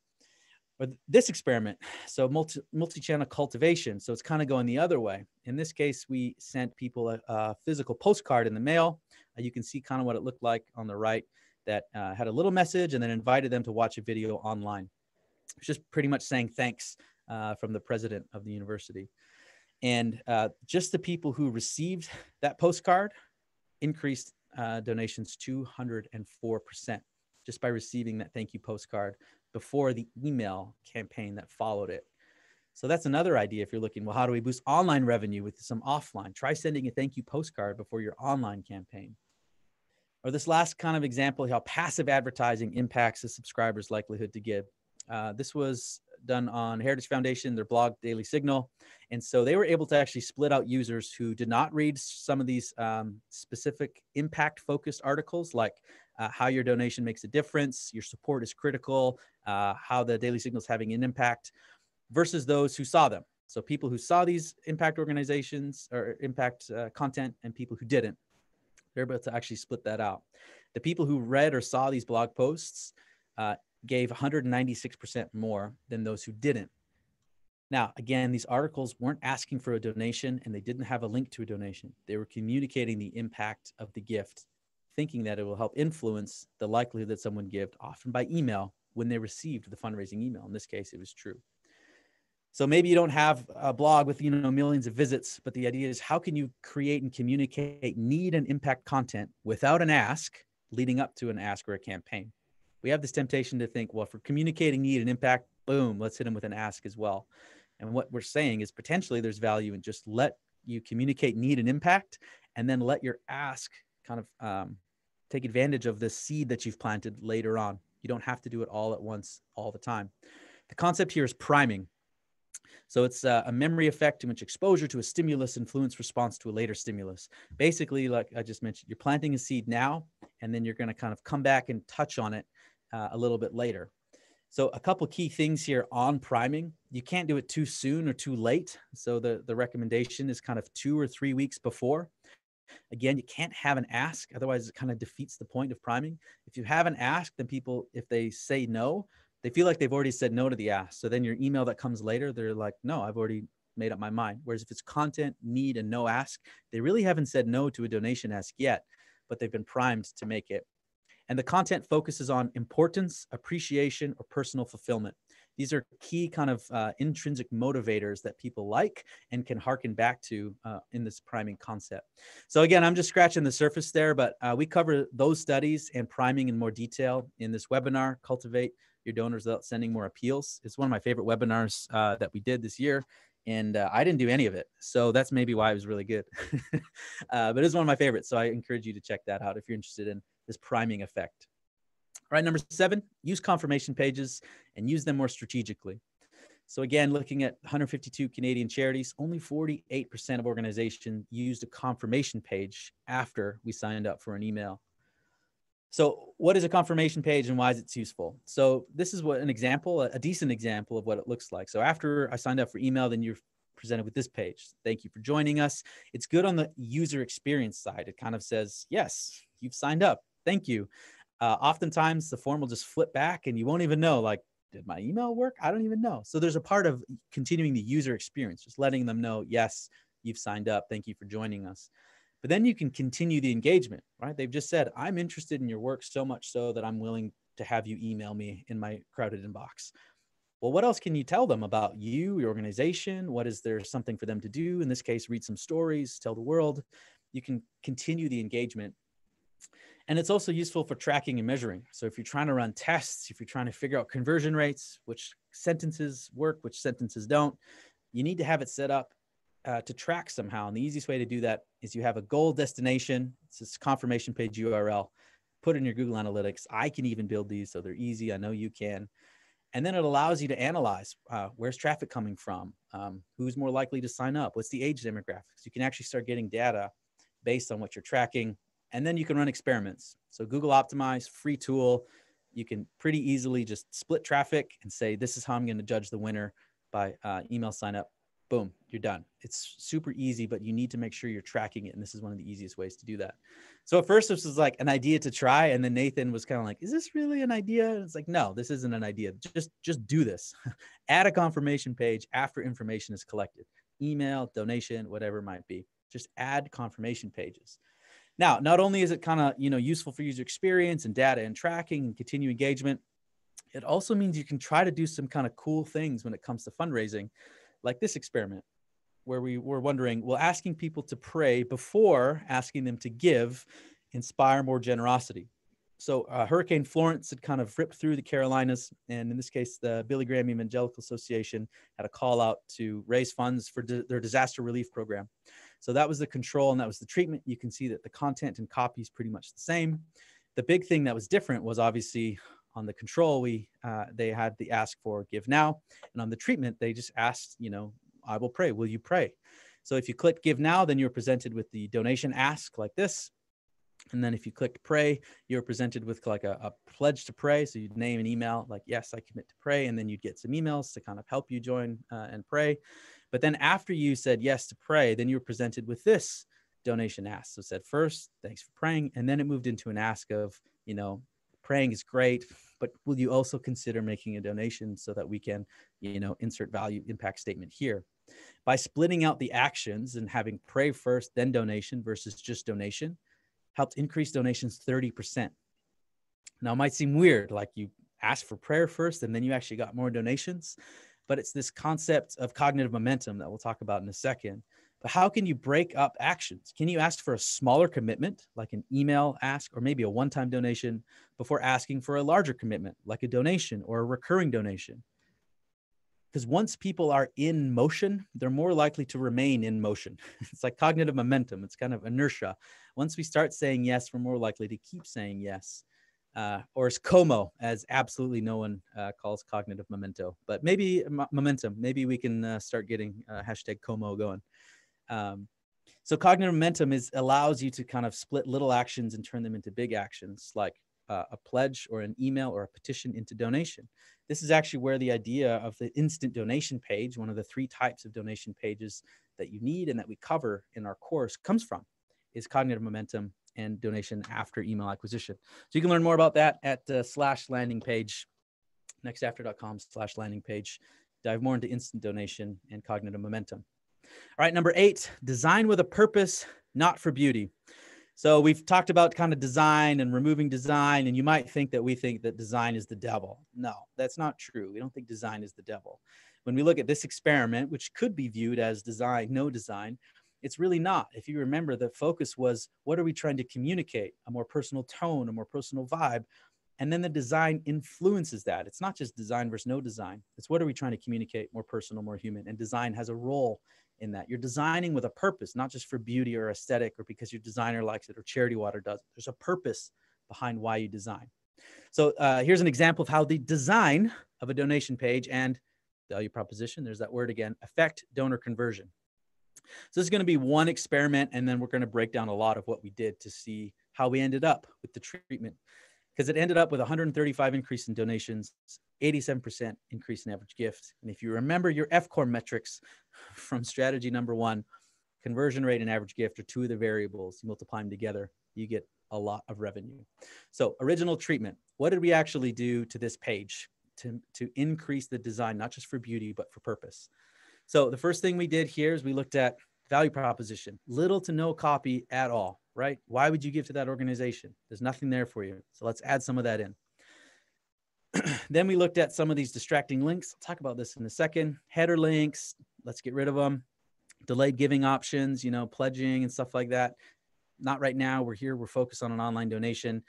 But this experiment, so multi, multi-channel cultivation, so it's kind of going the other way. In this case, we sent people a, a physical postcard in the mail. Uh, you can see kind of what it looked like on the right that uh, had a little message and then invited them to watch a video online. It's just pretty much saying thanks uh, from the president of the university. And uh, just the people who received that postcard increased uh, donations two hundred four percent just by receiving that thank you postcard before the email campaign that followed it. So that's another idea if you're looking, well, how do we boost online revenue with some offline? Try sending a thank you postcard before your online campaign. Or this last kind of example, how passive advertising impacts the subscriber's likelihood to give. Uh, this was done on Heritage Foundation, their blog, Daily Signal. And so they were able to actually split out users who did not read some of these um, specific impact-focused articles, like uh, how your donation makes a difference, your support is critical, uh, how the Daily Signal is having an impact, versus those who saw them. So people who saw these impact organizations or impact uh, content and people who didn't, they're able to actually split that out. The people who read or saw these blog posts uh, gave one hundred ninety-six percent more than those who didn't. Now, again, these articles weren't asking for a donation and they didn't have a link to a donation. They were communicating the impact of the gift, thinking that it will help influence the likelihood that someone gives, often by email when they received the fundraising email. In this case, it was true. So maybe you don't have a blog with, you know, millions of visits, but the idea is how can you create and communicate need and impact content without an ask leading up to an ask or a campaign? We have this temptation to think, well, if we're communicating need and impact, boom, let's hit them with an ask as well. And what we're saying is potentially there's value in just let you communicate need and impact, and then let your ask kind of um, take advantage of this seed that you've planted later on. You don't have to do it all at once all the time. The concept here is priming. So it's uh, a memory effect in which exposure to a stimulus influences response to a later stimulus. Basically, like I just mentioned, you're planting a seed now, and then you're going to kind of come back and touch on it uh, a little bit later. So a couple key things here on priming. You can't do it too soon or too late. So the, the recommendation is kind of two or three weeks before. Again, you can't have an ask. Otherwise, it kind of defeats the point of priming. If you have an ask, then people, if they say no, they feel like they've already said no to the ask. So then your email that comes later, they're like, no, I've already made up my mind. Whereas if it's content, need, and no ask, they really haven't said no to a donation ask yet, but they've been primed to make it. And the content focuses on importance, appreciation, or personal fulfillment. These are key kind of uh, intrinsic motivators that people like and can hearken back to uh, in this priming concept. So again, I'm just scratching the surface there, but uh, we cover those studies and priming in more detail in this webinar, Cultivate Your Donors Without Sending More Appeals. It's one of my favorite webinars uh, that we did this year. And uh, I didn't do any of it. So that's maybe why it was really good. uh, but it's one of my favorites. So I encourage you to check that out if you're interested in this priming effect. All right, number seven, use confirmation pages and use them more strategically. So again, looking at one hundred fifty-two Canadian charities, only forty-eight percent of organizations used a confirmation page after we signed up for an email. So what is a confirmation page and why is it useful? So this is what an example, a decent example of what it looks like. So after I signed up for email, then you're presented with this page. Thank you for joining us. It's good on the user experience side. It kind of says, yes, you've signed up. Thank you. Uh, oftentimes the form will just flip back and you won't even know, like, did my email work? I don't even know. So there's a part of continuing the user experience, just letting them know, yes, you've signed up. Thank you for joining us. But then you can continue the engagement, right? They've just said, I'm interested in your work so much so that I'm willing to have you email me in my crowded inbox. Well, what else can you tell them about you, your organization? What is there something for them to do? In this case, read some stories, tell the world. You can continue the engagement. And it's also useful for tracking and measuring. So if you're trying to run tests, if you're trying to figure out conversion rates, which sentences work, which sentences don't, you need to have it set up Uh, to track somehow. And the easiest way to do that is you have a goal destination. It's this confirmation page U R L, put in your Google Analytics. I can even build these, so they're easy. I know you can. And then it allows you to analyze uh, where's traffic coming from, um, who's more likely to sign up, what's the age demographics. You can actually start getting data based on what you're tracking. And then you can run experiments. So Google Optimize, free tool. You can pretty easily just split traffic and say, this is how I'm going to judge the winner by uh, email sign up. Boom, you're done. It's super easy, but you need to make sure you're tracking it. And this is one of the easiest ways to do that. So at first this was like an idea to try. And then Nathan was kind of like, is this really an idea? And it's like, no, this isn't an idea. Just, just do this. Add a confirmation page after information is collected, email, donation, whatever it might be. Just add confirmation pages. Now, not only is it kind of, you know, useful for user experience and data and tracking and continued engagement, it also means you can try to do some kind of cool things when it comes to fundraising. Like this experiment where we were wondering, will asking people to pray before asking them to give inspire more generosity? So uh, Hurricane Florence had kind of ripped through the Carolinas. And in this case, the Billy Graham Evangelical Association had a call out to raise funds for di- their disaster relief program. So that was the control and that was the treatment. You can see that the content and copy is pretty much the same. The big thing that was different was obviously on the control, we uh, they had the ask for give now. And on the treatment, they just asked, you know, I will pray, will you pray? So if you click give now, then you're presented with the donation ask like this. And then if you click pray, you're presented with like a, a pledge to pray. So you'd name an email like, yes, I commit to pray. And then you'd get some emails to kind of help you join uh, and pray. But then after you said yes to pray, then you were presented with this donation ask. So it said first, thanks for praying. And then it moved into an ask of, you know, praying is great, but will you also consider making a donation so that we can, you know, insert value impact statement here. By splitting out the actions and having pray first, then donation versus just donation, helped increase donations thirty percent. Now it might seem weird, like you asked for prayer first and then you actually got more donations, but it's this concept of cognitive momentum that we'll talk about in a second. But how can you break up actions? Can you ask for a smaller commitment, like an email ask, or maybe a one-time donation, before asking for a larger commitment, like a donation or a recurring donation? Because once people are in motion, they're more likely to remain in motion. It's like cognitive momentum. It's kind of inertia. Once we start saying yes, we're more likely to keep saying yes. Uh, or as C O M O, as absolutely no one uh, calls cognitive memento. But maybe momentum. Maybe we can uh, start getting uh, hashtag C O M O going. Um, so cognitive momentum is allows you to kind of split little actions and turn them into big actions, like uh, a pledge or an email or a petition into donation. This is actually where the idea of the instant donation page, one of the three types of donation pages that you need and that we cover in our course, comes from, is cognitive momentum and donation after email acquisition. So you can learn more about that at uh, slash landing page, nextafter.com slash landing page. Dive more into instant donation and cognitive momentum. All right, number eight, design with a purpose, not for beauty. So we've talked about kind of design and removing design, and you might think that we think that design is the devil. No, that's not true. We don't think design is the devil. When we look at this experiment, which could be viewed as design, no design, it's really not. If you remember, the focus was, what are we trying to communicate? A more personal tone, a more personal vibe. And then the design influences that. It's not just design versus no design. It's what are we trying to communicate? More personal, more human. And design has a role in that. You're designing with a purpose, not just for beauty or aesthetic or because your designer likes it or Charity Water does it. There's a purpose behind why you design. So uh, here's an example of how the design of a donation page and value proposition, there's that word again, affect donor conversion. So this is going to be one experiment, and then we're going to break down a lot of what we did to see how we ended up with the treatment, because it ended up with one hundred thirty-five increase in donations, eighty-seven percent increase in average gift. And if you remember your F CORM metrics from strategy number one, conversion rate and average gift are two of the variables. You multiply them together, you get a lot of revenue. So original treatment, what did we actually do to this page to, to increase the design, not just for beauty, but for purpose? So the first thing we did here is we looked at value proposition, little to no copy at all, right? Why would you give to that organization? There's nothing there for you. So let's add some of that in. Then we looked at some of these distracting links. I'll talk about this in a second. Header links, let's get rid of them. Delayed giving options, you know, pledging and stuff like that. Not right now. We're here. We're focused on an online donation.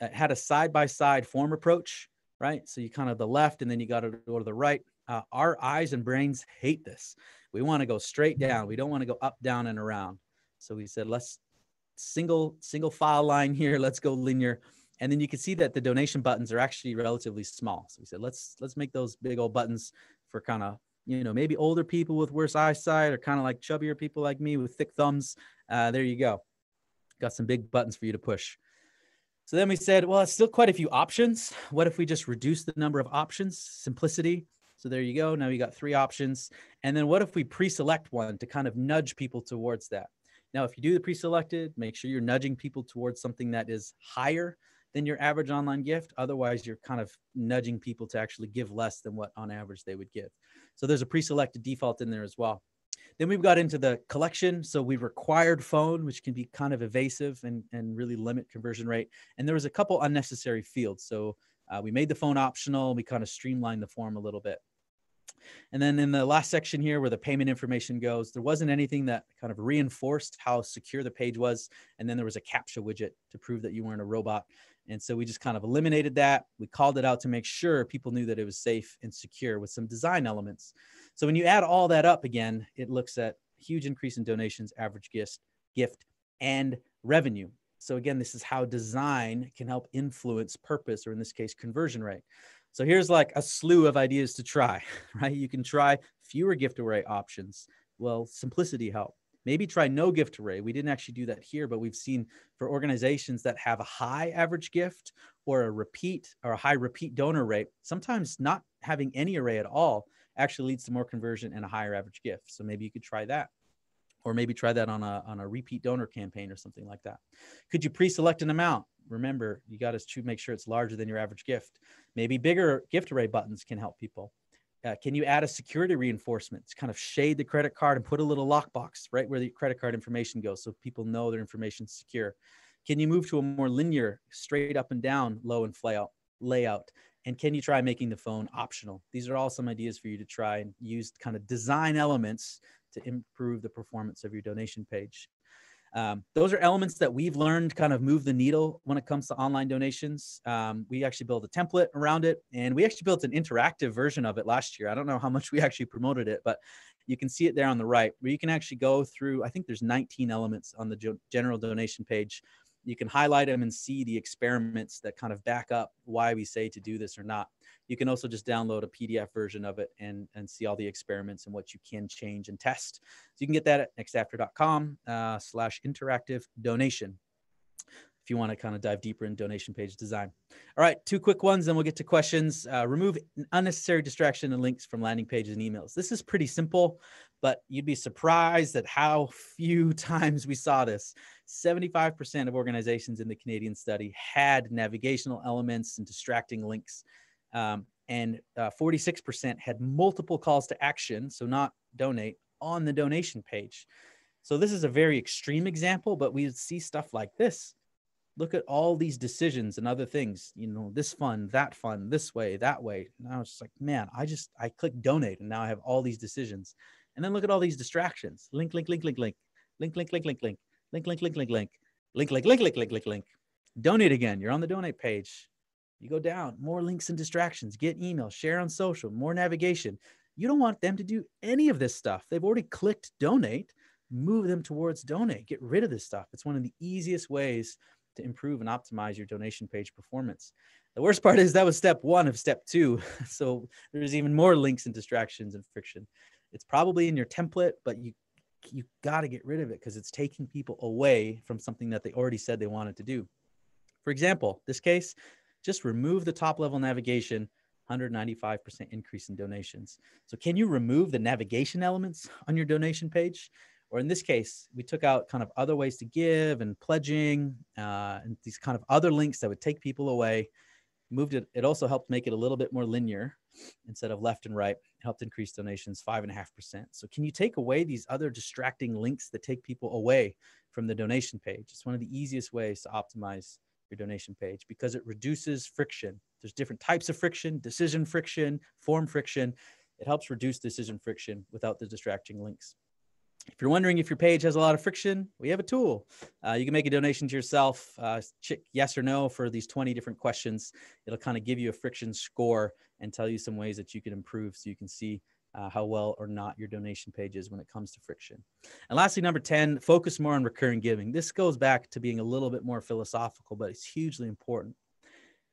It had a side-by-side form approach, right? So you kind of the left and then you got to go to the right. Uh, our eyes and brains hate this. We want to go straight down. We don't want to go up, down, and around. So we said, let's single single file line here. Let's go linear. And then you can see that the donation buttons are actually relatively small. So we said, let's let's make those big old buttons for kind of, you know, maybe older people with worse eyesight or kind of like chubbier people like me with thick thumbs. Uh, there you go. Got some big buttons for you to push. So then we said, well, it's still quite a few options. What if we just reduce the number of options? Simplicity. So there you go. Now you got three options. And then what if we pre-select one to kind of nudge people towards that? Now, if you do the pre-selected, make sure you're nudging people towards something that is higher than your average online gift. Otherwise, you're kind of nudging people to actually give less than what on average they would give. So there's a pre-selected default in there as well. Then we've got into the collection. So we required phone, which can be kind of evasive and, and really limit conversion rate. And there was a couple unnecessary fields. So uh, we made the phone optional. We kind of streamlined the form a little bit. And then in the last section here where the payment information goes, there wasn't anything that kind of reinforced how secure the page was. And then there was a CAPTCHA widget to prove that you weren't a robot. And so we just kind of eliminated that. We called it out to make sure people knew that it was safe and secure with some design elements. So when you add all that up again, it looks at huge increase in donations, average gift, gift, and revenue. So again, this is how design can help influence purpose, or in this case, conversion rate. So here's like a slew of ideas to try, right? You can try fewer gift array options. Well, simplicity helped. Maybe try no gift array. We didn't actually do that here, but we've seen for organizations that have a high average gift or a repeat or a high repeat donor rate, sometimes not having any array at all actually leads to more conversion and a higher average gift. So maybe you could try that. Or maybe try that on a, on a repeat donor campaign or something like that. Could you pre-select an amount? Remember, you got to make sure it's larger than your average gift. Maybe bigger gift array buttons can help people. Uh, can you add a security reinforcement to kind of shade the credit card and put a little lockbox right where the credit card information goes so people know their information's secure? Can you move to a more linear, straight up and down, low and flat layout? And can you try making the phone optional? These are all some ideas for you to try and use kind of design elements to improve the performance of your donation page. Um, those are elements that we've learned kind of move the needle when it comes to online donations. Um, we actually built a template around it, and we actually built an interactive version of it last year. I don't know how much we actually promoted it, but you can see it there on the right, where you can actually go through, I think there's nineteen elements on the general donation page. You can highlight them and see the experiments that kind of back up why we say to do this or not. You can also just download a P D F version of it and, and see all the experiments and what you can change and test. So you can get that at nextafter.com uh, slash interactive donation if you want to kind of dive deeper in donation page design. All right, two quick ones, then we'll get to questions. Uh, remove unnecessary distraction and links from landing pages and emails. This is pretty simple, but you'd be surprised at how few times we saw this. seventy-five percent of organizations in the Canadian study had navigational elements and distracting links. Um, and uh, forty-six percent had multiple calls to action, so not donate, on the donation page. So this is a very extreme example, but we see stuff like this. Look at all these decisions and other things, you know, this fund, that fund, this way, that way. And I was just like, man, I just, I click donate and now I have all these decisions. And then look at all these distractions. Link, link, link, link, link, link, link, link, link, link, link, link, link, link, link, link, link, link, link, link, link, link. Donate again. You're on the donate page. You go down, more links and distractions, get email, share on social, more navigation. You don't want them to do any of this stuff. They've already clicked donate. Move them towards donate. Get rid of this stuff. It's one of the easiest ways to improve and optimize your donation page performance. The worst part is that was step one of step two. So there's even more links and distractions and friction. It's probably in your template, but you you got to get rid of it because it's taking people away from something that they already said they wanted to do. For example, this case, just remove the top level navigation, one hundred ninety-five percent increase in donations. So can you remove the navigation elements on your donation page? Or in this case, we took out kind of other ways to give and pledging uh, and these kind of other links that would take people away. Moved it. It also helped make it a little bit more linear instead of left and right. It helped increase donations five and a half percent. So can you take away these other distracting links that take people away from the donation page? It's one of the easiest ways to optimize your donation page because it reduces friction. There's different types of friction: decision friction, form friction. It helps reduce decision friction without the distracting links. If you're wondering if your page has a lot of friction, we have a tool. Uh, you can make a donation to yourself, uh, check yes or no for these twenty different questions. It'll kind of give you a friction score and tell you some ways that you can improve so you can see uh, how well or not your donation page is when it comes to friction. And lastly, number ten, focus more on recurring giving. This goes back to being a little bit more philosophical, but it's hugely important.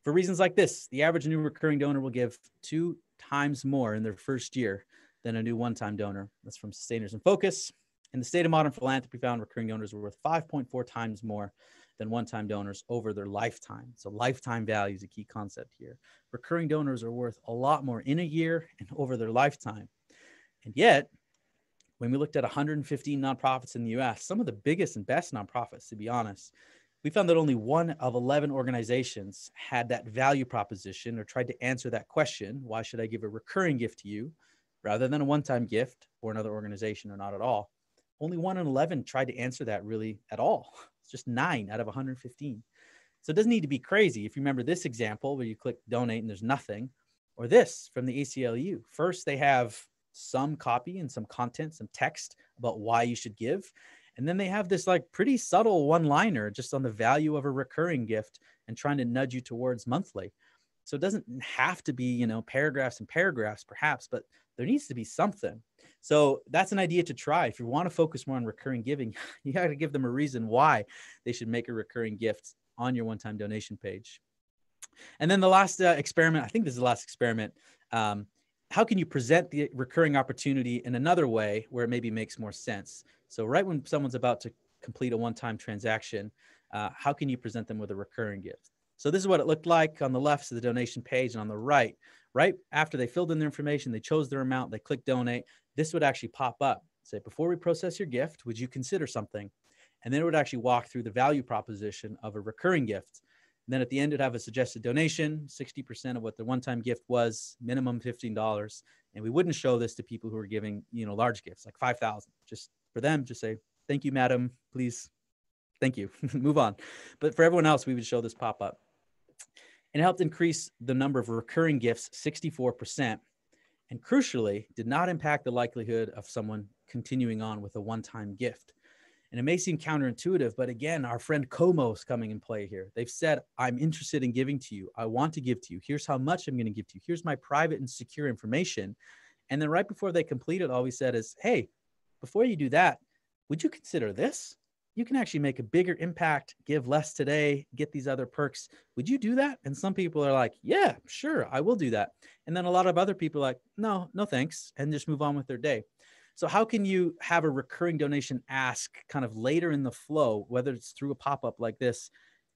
For reasons like this, the average new recurring donor will give two times more in their first year than a new one-time donor. That's from Sustainers in Focus. In the state of modern philanthropy, found recurring donors were worth five point four times more than one-time donors over their lifetime. So lifetime value is a key concept here. Recurring donors are worth a lot more in a year and over their lifetime. And yet, when we looked at one hundred fifteen nonprofits in the U S, some of the biggest and best nonprofits, to be honest, we found that only one of eleven organizations had that value proposition or tried to answer that question, why should I give a recurring gift to you, rather than a one-time gift or another organization or not at all. Only one in eleven tried to answer that really at all. It's just nine out of one hundred fifteen. So it doesn't need to be crazy. If you remember this example where you click donate and there's nothing, or this from the A C L U. First, they have some copy and some content, some text about why you should give. And then they have this like pretty subtle one-liner just on the value of a recurring gift and trying to nudge you towards monthly. So it doesn't have to be, you know, paragraphs and paragraphs perhaps, but there needs to be something. So that's an idea to try. If you want to focus more on recurring giving, you got to give them a reason why they should make a recurring gift on your one-time donation page. And then the last uh, experiment, I think this is the last experiment. Um, how can you present the recurring opportunity in another way where it maybe makes more sense? So right when someone's about to complete a one-time transaction, uh, how can you present them with a recurring gift? So this is what it looked like on the left of the donation page, and on the right right after they filled in their information, they chose their amount, they click donate, this would actually pop up. Say, before we process your gift, would you consider something? And then it would actually walk through the value proposition of a recurring gift. And then at the end, it'd have a suggested donation, sixty percent of what the one-time gift was, minimum fifteen dollars. And we wouldn't show this to people who are giving, you know, large gifts, like five thousand, just for them, just say, thank you, madam, please, thank you, move on. But for everyone else, we would show this pop up. And it helped increase the number of recurring gifts, sixty-four percent. And crucially, did not impact the likelihood of someone continuing on with a one-time gift. And it may seem counterintuitive, but again, our friend Como's coming in play here. They've said, I'm interested in giving to you. I want to give to you. Here's how much I'm going to give to you. Here's my private and secure information. And then right before they complete it, all we said is, hey, before you do that, would you consider this? You can actually make a bigger impact, give less today, get these other perks. Would you do that? And some people are like, yeah, sure, I will do that. And then a lot of other people are like, no, no thanks, and just move on with their day. So how can you have a recurring donation ask kind of later in the flow, whether it's through a pop-up like this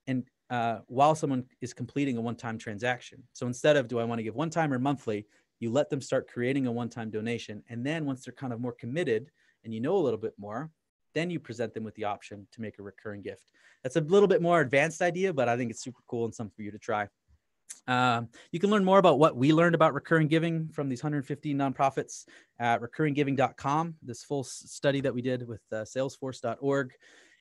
and uh, while someone is completing a one-time transaction? So instead of, do I want to give one-time or monthly, you let them start creating a one-time donation. And then once they're kind of more committed and you know a little bit more, then you present them with the option to make a recurring gift. That's a little bit more advanced idea, but I think it's super cool and something for you to try. Um, you can learn more about what we learned about recurring giving from these one hundred fifteen nonprofits at recurring giving dot com, this full study that we did with uh, salesforce dot org.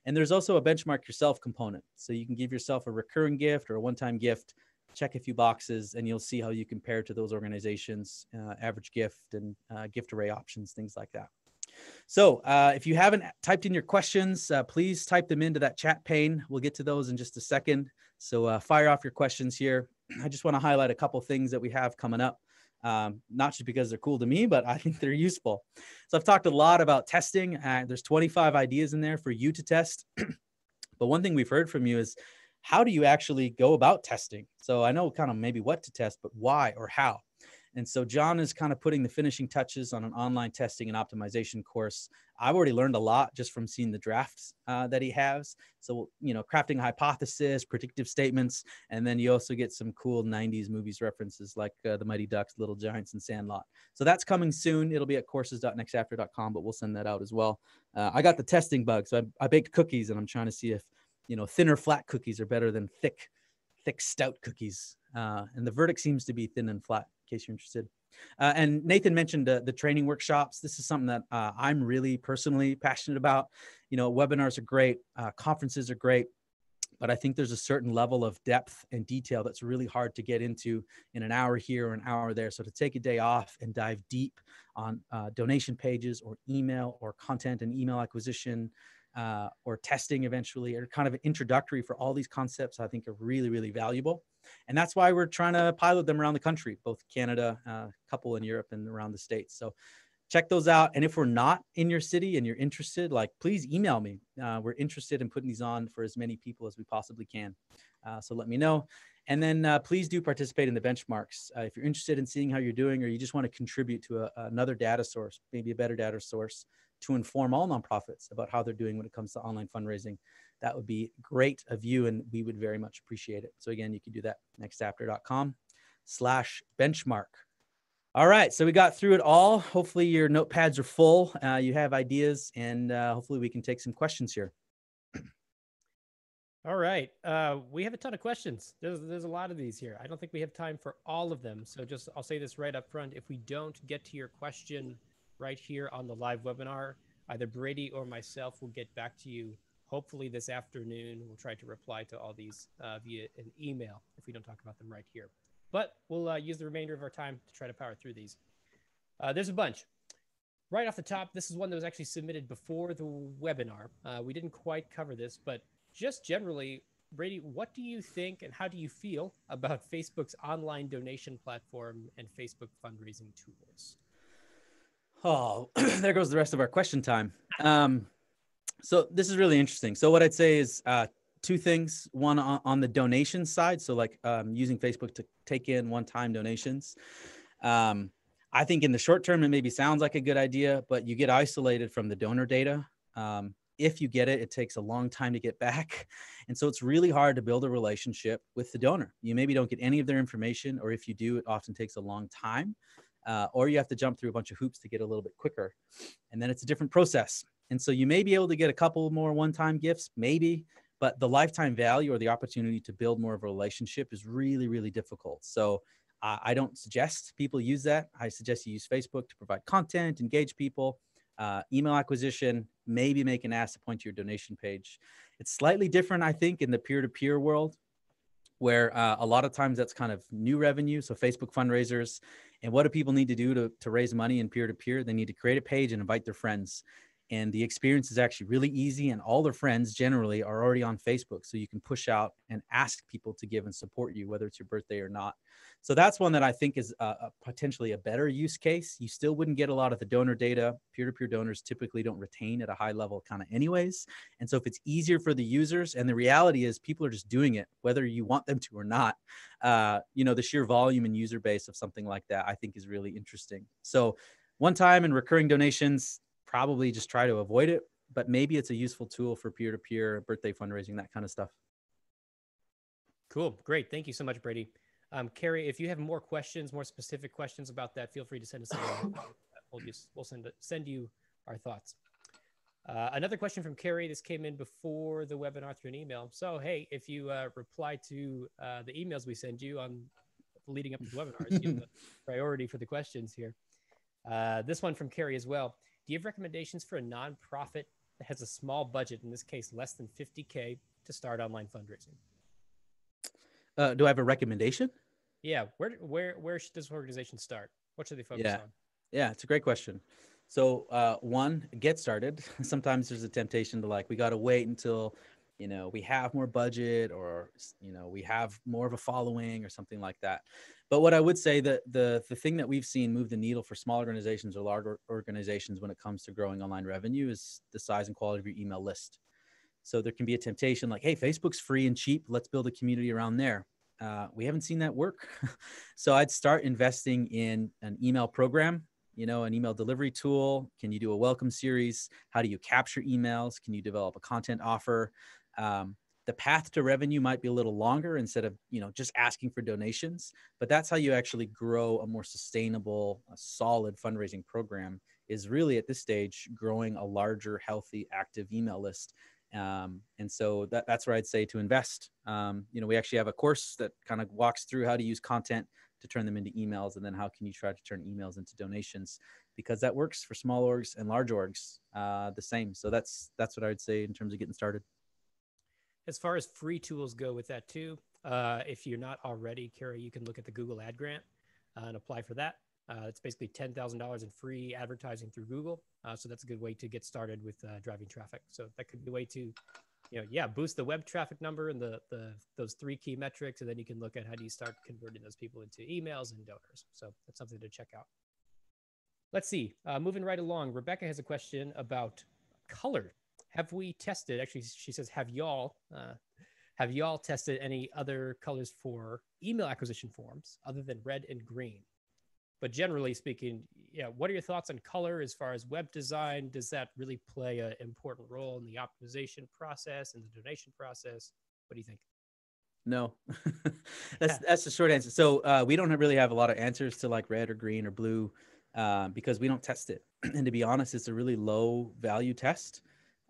And there's also a benchmark yourself component. So you can give yourself a recurring gift or a one-time gift, check a few boxes, and you'll see how you compare to those organizations, uh, average gift and uh, gift array options, things like that. So uh, if you haven't typed in your questions, uh, please type them into that chat pane. We'll get to those in just a second. So uh, fire off your questions here. I just want to highlight a couple things that we have coming up, um, not just because they're cool to me, but I think they're useful. So I've talked a lot about testing. Uh, there's twenty-five ideas in there for you to test. But one thing we've heard from you is, how do you actually go about testing? So I know kind of maybe what to test, but why or how? And so John is kind of putting the finishing touches on an online testing and optimization course. I've already learned a lot just from seeing the drafts uh, that he has. So, you know, crafting a hypothesis, predictive statements, and then you also get some cool nineties movies references like uh, The Mighty Ducks, Little Giants, and Sandlot. So that's coming soon. It'll be at courses dot next after dot com, but we'll send that out as well. Uh, I got the testing bug, so I, I baked cookies, and I'm trying to see if, you know, thinner flat cookies are better than thick, thick stout cookies. Uh, and the verdict seems to be thin and flat, in case you're interested. Uh, and Nathan mentioned uh, the training workshops. This is something that uh, I'm really personally passionate about. You know, webinars are great, uh, conferences are great, but I think there's a certain level of depth and detail that's really hard to get into in an hour here or an hour there. So to take a day off and dive deep on uh, donation pages or email or content and email acquisition, Uh, or testing eventually, or kind of an introductory for all these concepts, I think are really, really valuable. And that's why we're trying to pilot them around the country, both Canada, uh, a couple in Europe and around the States. So check those out. And if we're not in your city and you're interested, like, please email me. Uh, we're interested in putting these on for as many people as we possibly can. Uh, so let me know. And then uh, please do participate in the benchmarks. Uh, if you're interested in seeing how you're doing, or you just want to contribute to a, another data source, maybe a better data source, to inform all nonprofits about how they're doing when it comes to online fundraising, that would be great of you, and we would very much appreciate it. So again, you can do that, nextafter dot com slash benchmark. All right, so we got through it all. Hopefully your notepads are full, uh, you have ideas, and uh, hopefully we can take some questions here. All right, uh, we have a ton of questions. There's, there's a lot of these here. I don't think we have time for all of them. So just, I'll say this right up front, if we don't get to your question right here on the live webinar, either Brady or myself will get back to you, hopefully this afternoon. We'll try to reply to all these uh, via an email if we don't talk about them right here. But we'll uh, use the remainder of our time to try to power through these. Uh, there's a bunch. Right off the top, this is one that was actually submitted before the webinar. Uh, we didn't quite cover this, but just generally, Brady, what do you think and how do you feel about Facebook's online donation platform and Facebook fundraising tools? Oh, there goes the rest of our question time. Um, so this is really interesting. So what I'd say is uh, two things. One on, on the donation side. So like um, using Facebook to take in one-time donations. Um, I think in the short term, it maybe sounds like a good idea, but you get isolated from the donor data. Um, if you get it, it takes a long time to get back. And so it's really hard to build a relationship with the donor. You maybe don't get any of their information, or if you do, it often takes a long time, uh, or you have to jump through a bunch of hoops to get a little bit quicker. And then it's a different process. And so you may be able to get a couple more one-time gifts, maybe, but the lifetime value or the opportunity to build more of a relationship is really, really difficult. So uh, I don't suggest people use that. I suggest you use Facebook to provide content, engage people. Uh, email acquisition, maybe make an ask to point to your donation page. It's slightly different, I think, in the peer-to-peer world, where uh, a lot of times that's kind of new revenue. So Facebook fundraisers, and what do people need to do to, to raise money in peer-to-peer? They need to create a page and invite their friends. And the experience is actually really easy, and all their friends generally are already on Facebook. So you can push out and ask people to give and support you, whether it's your birthday or not. So that's one that I think is uh, potentially a better use case. You still wouldn't get a lot of the donor data. Peer-to-peer donors typically don't retain at a high level kind of anyways. And so if it's easier for the users, and the reality is people are just doing it, whether you want them to or not, uh, you know, the sheer volume and user base of something like that, I think is really interesting. So one-time and recurring donations, probably just try to avoid it, but maybe it's a useful tool for peer-to-peer, birthday fundraising, that kind of stuff. Cool, great, thank you so much, Brady. Um, Carrie, if you have more questions, more specific questions about that, feel free to send us in. We'll, just, we'll send, send you our thoughts. Uh, another question from Carrie. This came in before the webinar through an email. So, hey, if you uh, reply to uh, the emails we send you on leading up to the webinars, you have the priority for the questions here. Uh, this one from Carrie as well. Do you have recommendations for a nonprofit that has a small budget, in this case, less than fifty K, to start online fundraising? Uh, do I have a recommendation? Yeah. Where, where, where should this organization start? What should they focus yeah. on? Yeah, it's a great question. So uh, one, get started. Sometimes there's a temptation to like, we got to wait until, you know, we have more budget, or, you know, we have more of a following or something like that. But what I would say that the, the thing that we've seen move the needle for small organizations or larger organizations when it comes to growing online revenue is the size and quality of your email list. So there can be a temptation like, hey, Facebook's free and cheap. Let's build a community around there. Uh, we haven't seen that work. So I'd start investing in an email program, you know, an email delivery tool. Can you do a welcome series? How do you capture emails? Can you develop a content offer? Um, the path to revenue might be a little longer instead of, you know, just asking for donations, but that's how you actually grow a more sustainable, a solid fundraising program, is really at this stage, growing a larger, healthy, active email list. Um, and so that, that's where I'd say to invest. Um, you know, we actually have a course that kind of walks through how to use content to turn them into emails, and then how can you try to turn emails into donations, because that works for small orgs and large orgs uh, the same. So that's, that's what I would say in terms of getting started. As far as free tools go with that too, uh, if you're not already, Carrie, you can look at the Google ad grant uh, and apply for that. Uh, it's basically ten thousand dollars in free advertising through Google. Uh, so that's a good way to get started with uh, driving traffic. So that could be a way to, you know, yeah, boost the web traffic number and the, the those three key metrics. And then you can look at how do you start converting those people into emails and donors. So that's something to check out. Let's see, uh, moving right along. Rebecca has a question about color. Have we tested, actually, she says, have y'all, uh, have y'all tested any other colors for email acquisition forms other than red and green? But generally speaking, yeah, what are your thoughts on color as far as web design? Does that really play an important role in the optimization process and the donation process? What do you think? No, that's, that's the short answer. So uh, we don't really have a lot of answers to like red or green or blue uh, because we don't test it. And to be honest, it's a really low value test.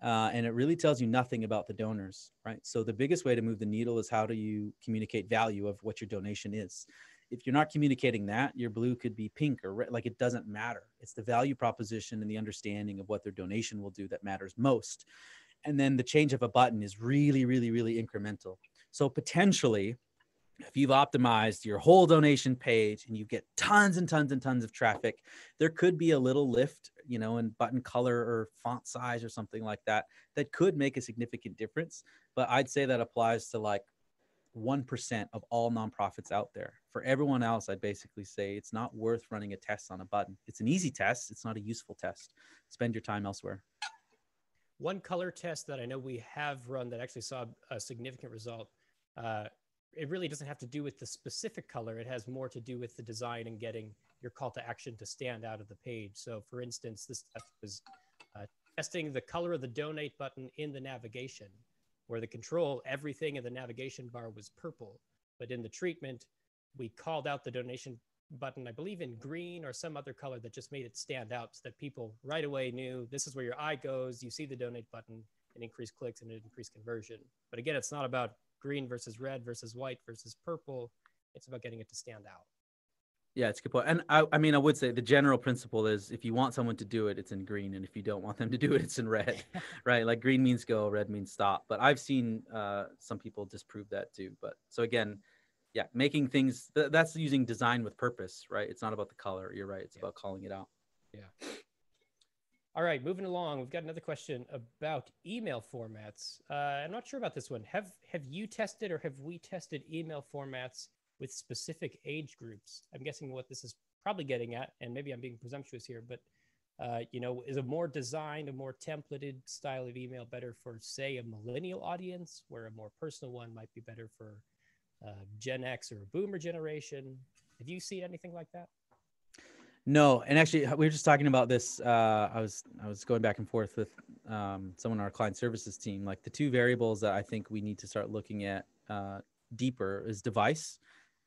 Uh, and it really tells you nothing about the donors, right? So the biggest way to move the needle is how do you communicate value of what your donation is. If you're not communicating that, your blue could be pink or red, like it doesn't matter. It's the value proposition and the understanding of what their donation will do that matters most. And then the change of a button is really, really, really incremental. So potentially, if you've optimized your whole donation page and you get tons and tons and tons of traffic, there could be a little lift, you know, in button color or font size or something like that, that could make a significant difference. But I'd say that applies to like one percent of all nonprofits out there. For everyone else, I'd basically say it's not worth running a test on a button. It's an easy test. It's not a useful test. Spend your time elsewhere. One color test that I know we have run that actually saw a significant result, uh, it really doesn't have to do with the specific color. It has more to do with the design and getting your call to action to stand out of the page. So for instance, this test was uh, testing the color of the donate button in the navigation, where the control, everything in the navigation bar was purple. But in the treatment, we called out the donation button, I believe in green or some other color that just made it stand out so that people right away knew this is where your eye goes, you see the donate button, and increase clicks and increase conversion. But again, it's not about green versus red versus white versus purple. It's about getting it to stand out. Yeah, it's a good point. And I, I mean, I would say the general principle is if you want someone to do it, it's in green. And if you don't want them to do it, it's in red, right? Like green means go, red means stop. But I've seen uh, some people disprove that too. But so again, yeah, making things, th- that's using design with purpose, right? It's not about the color. You're right. It's yeah. about calling it out. Yeah. All right, moving along. We've got another question about email formats. Uh, I'm not sure about this one. Have have you tested or have we tested email formats with specific age groups? I'm guessing what this is probably getting at, and maybe I'm being presumptuous here, but uh, you know, is a more designed, a more templated style of email better for, say, a millennial audience, where a more personal one might be better for uh, Gen X or Boomer generation? Have you seen anything like that? No, and actually, we were just talking about this. Uh, I was I was going back and forth with um, someone on our client services team. Like the two variables that I think we need to start looking at uh, deeper is device,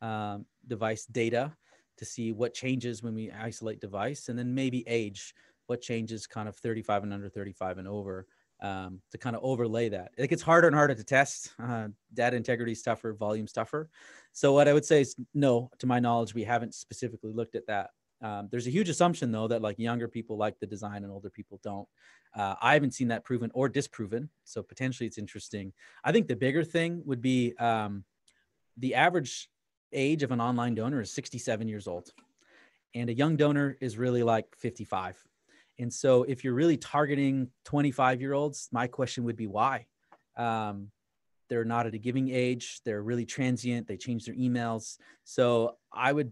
um, device data, to see what changes when we isolate device, and then maybe age, what changes kind of thirty-five and under, thirty-five and over, um, to kind of overlay that. It gets harder and harder to test. Uh, data integrity is tougher, volume's tougher. So what I would say is no, to my knowledge, we haven't specifically looked at that. Um, there's a huge assumption, though, that like younger people like the design and older people don't. Uh, I haven't seen that proven or disproven. So potentially it's interesting. I think the bigger thing would be um, the average age of an online donor is sixty-seven years old. And a young donor is really like fifty-five. And so if you're really targeting twenty-five-year-olds, my question would be why? Um, they're not at a giving age. They're really transient. They change their emails. So I would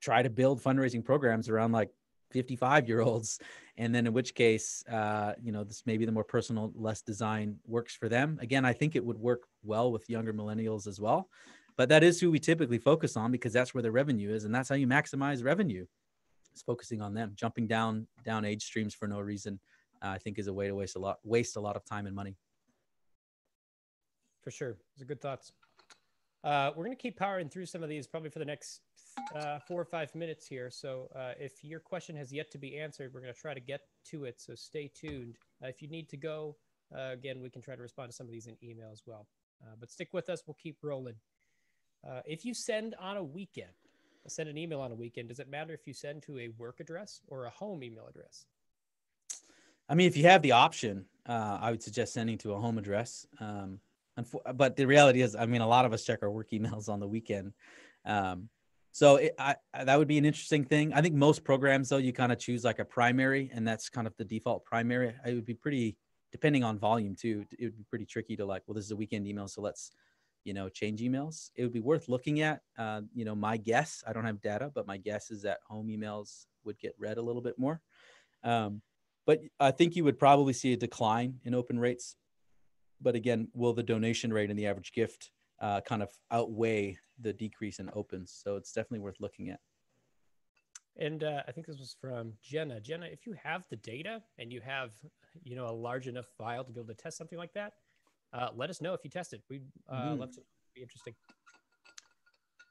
try to build fundraising programs around like fifty-five year olds. And then in which case, uh, you know, this may be the more personal, less design works for them. Again, I think it would work well with younger millennials as well, but that is who we typically focus on because that's where the revenue is. And that's how you maximize revenue. It's focusing on them. Jumping down, down age streams for no reason, uh, I think is a way to waste a lot, waste a lot of time and money. For sure. Those are good thoughts. Uh, we're going to keep powering through some of these probably for the next uh, four or five minutes here. So uh, if your question has yet to be answered, we're going to try to get to it. So stay tuned. Uh, if you need to go, uh, again, we can try to respond to some of these in email as well. Uh, but stick with us. We'll keep rolling. Uh, if you send on a weekend, send an email on a weekend, does it matter if you send to a work address or a home email address? I mean, if you have the option, uh, I would suggest sending to a home address. Um, But the reality is, I mean, a lot of us check our work emails on the weekend. Um, so it, I, that would be an interesting thing. I think most programs, though, you kind of choose like a primary, and that's kind of the default primary. It would be pretty, depending on volume too, it would be pretty tricky to like, well, this is a weekend email, so let's, you know, change emails. It would be worth looking at. Uh, you know, my guess, I don't have data, but my guess is that home emails would get read a little bit more. Um, but I think you would probably see a decline in open rates. But again, will the donation rate and the average gift uh, kind of outweigh the decrease in opens? So it's definitely worth looking at. And uh, I think this was from Jenna. Jenna, if you have the data and you have, you know, a large enough file to be able to test something like that, uh, let us know if you test it. We'd uh, mm. love to. Be interesting.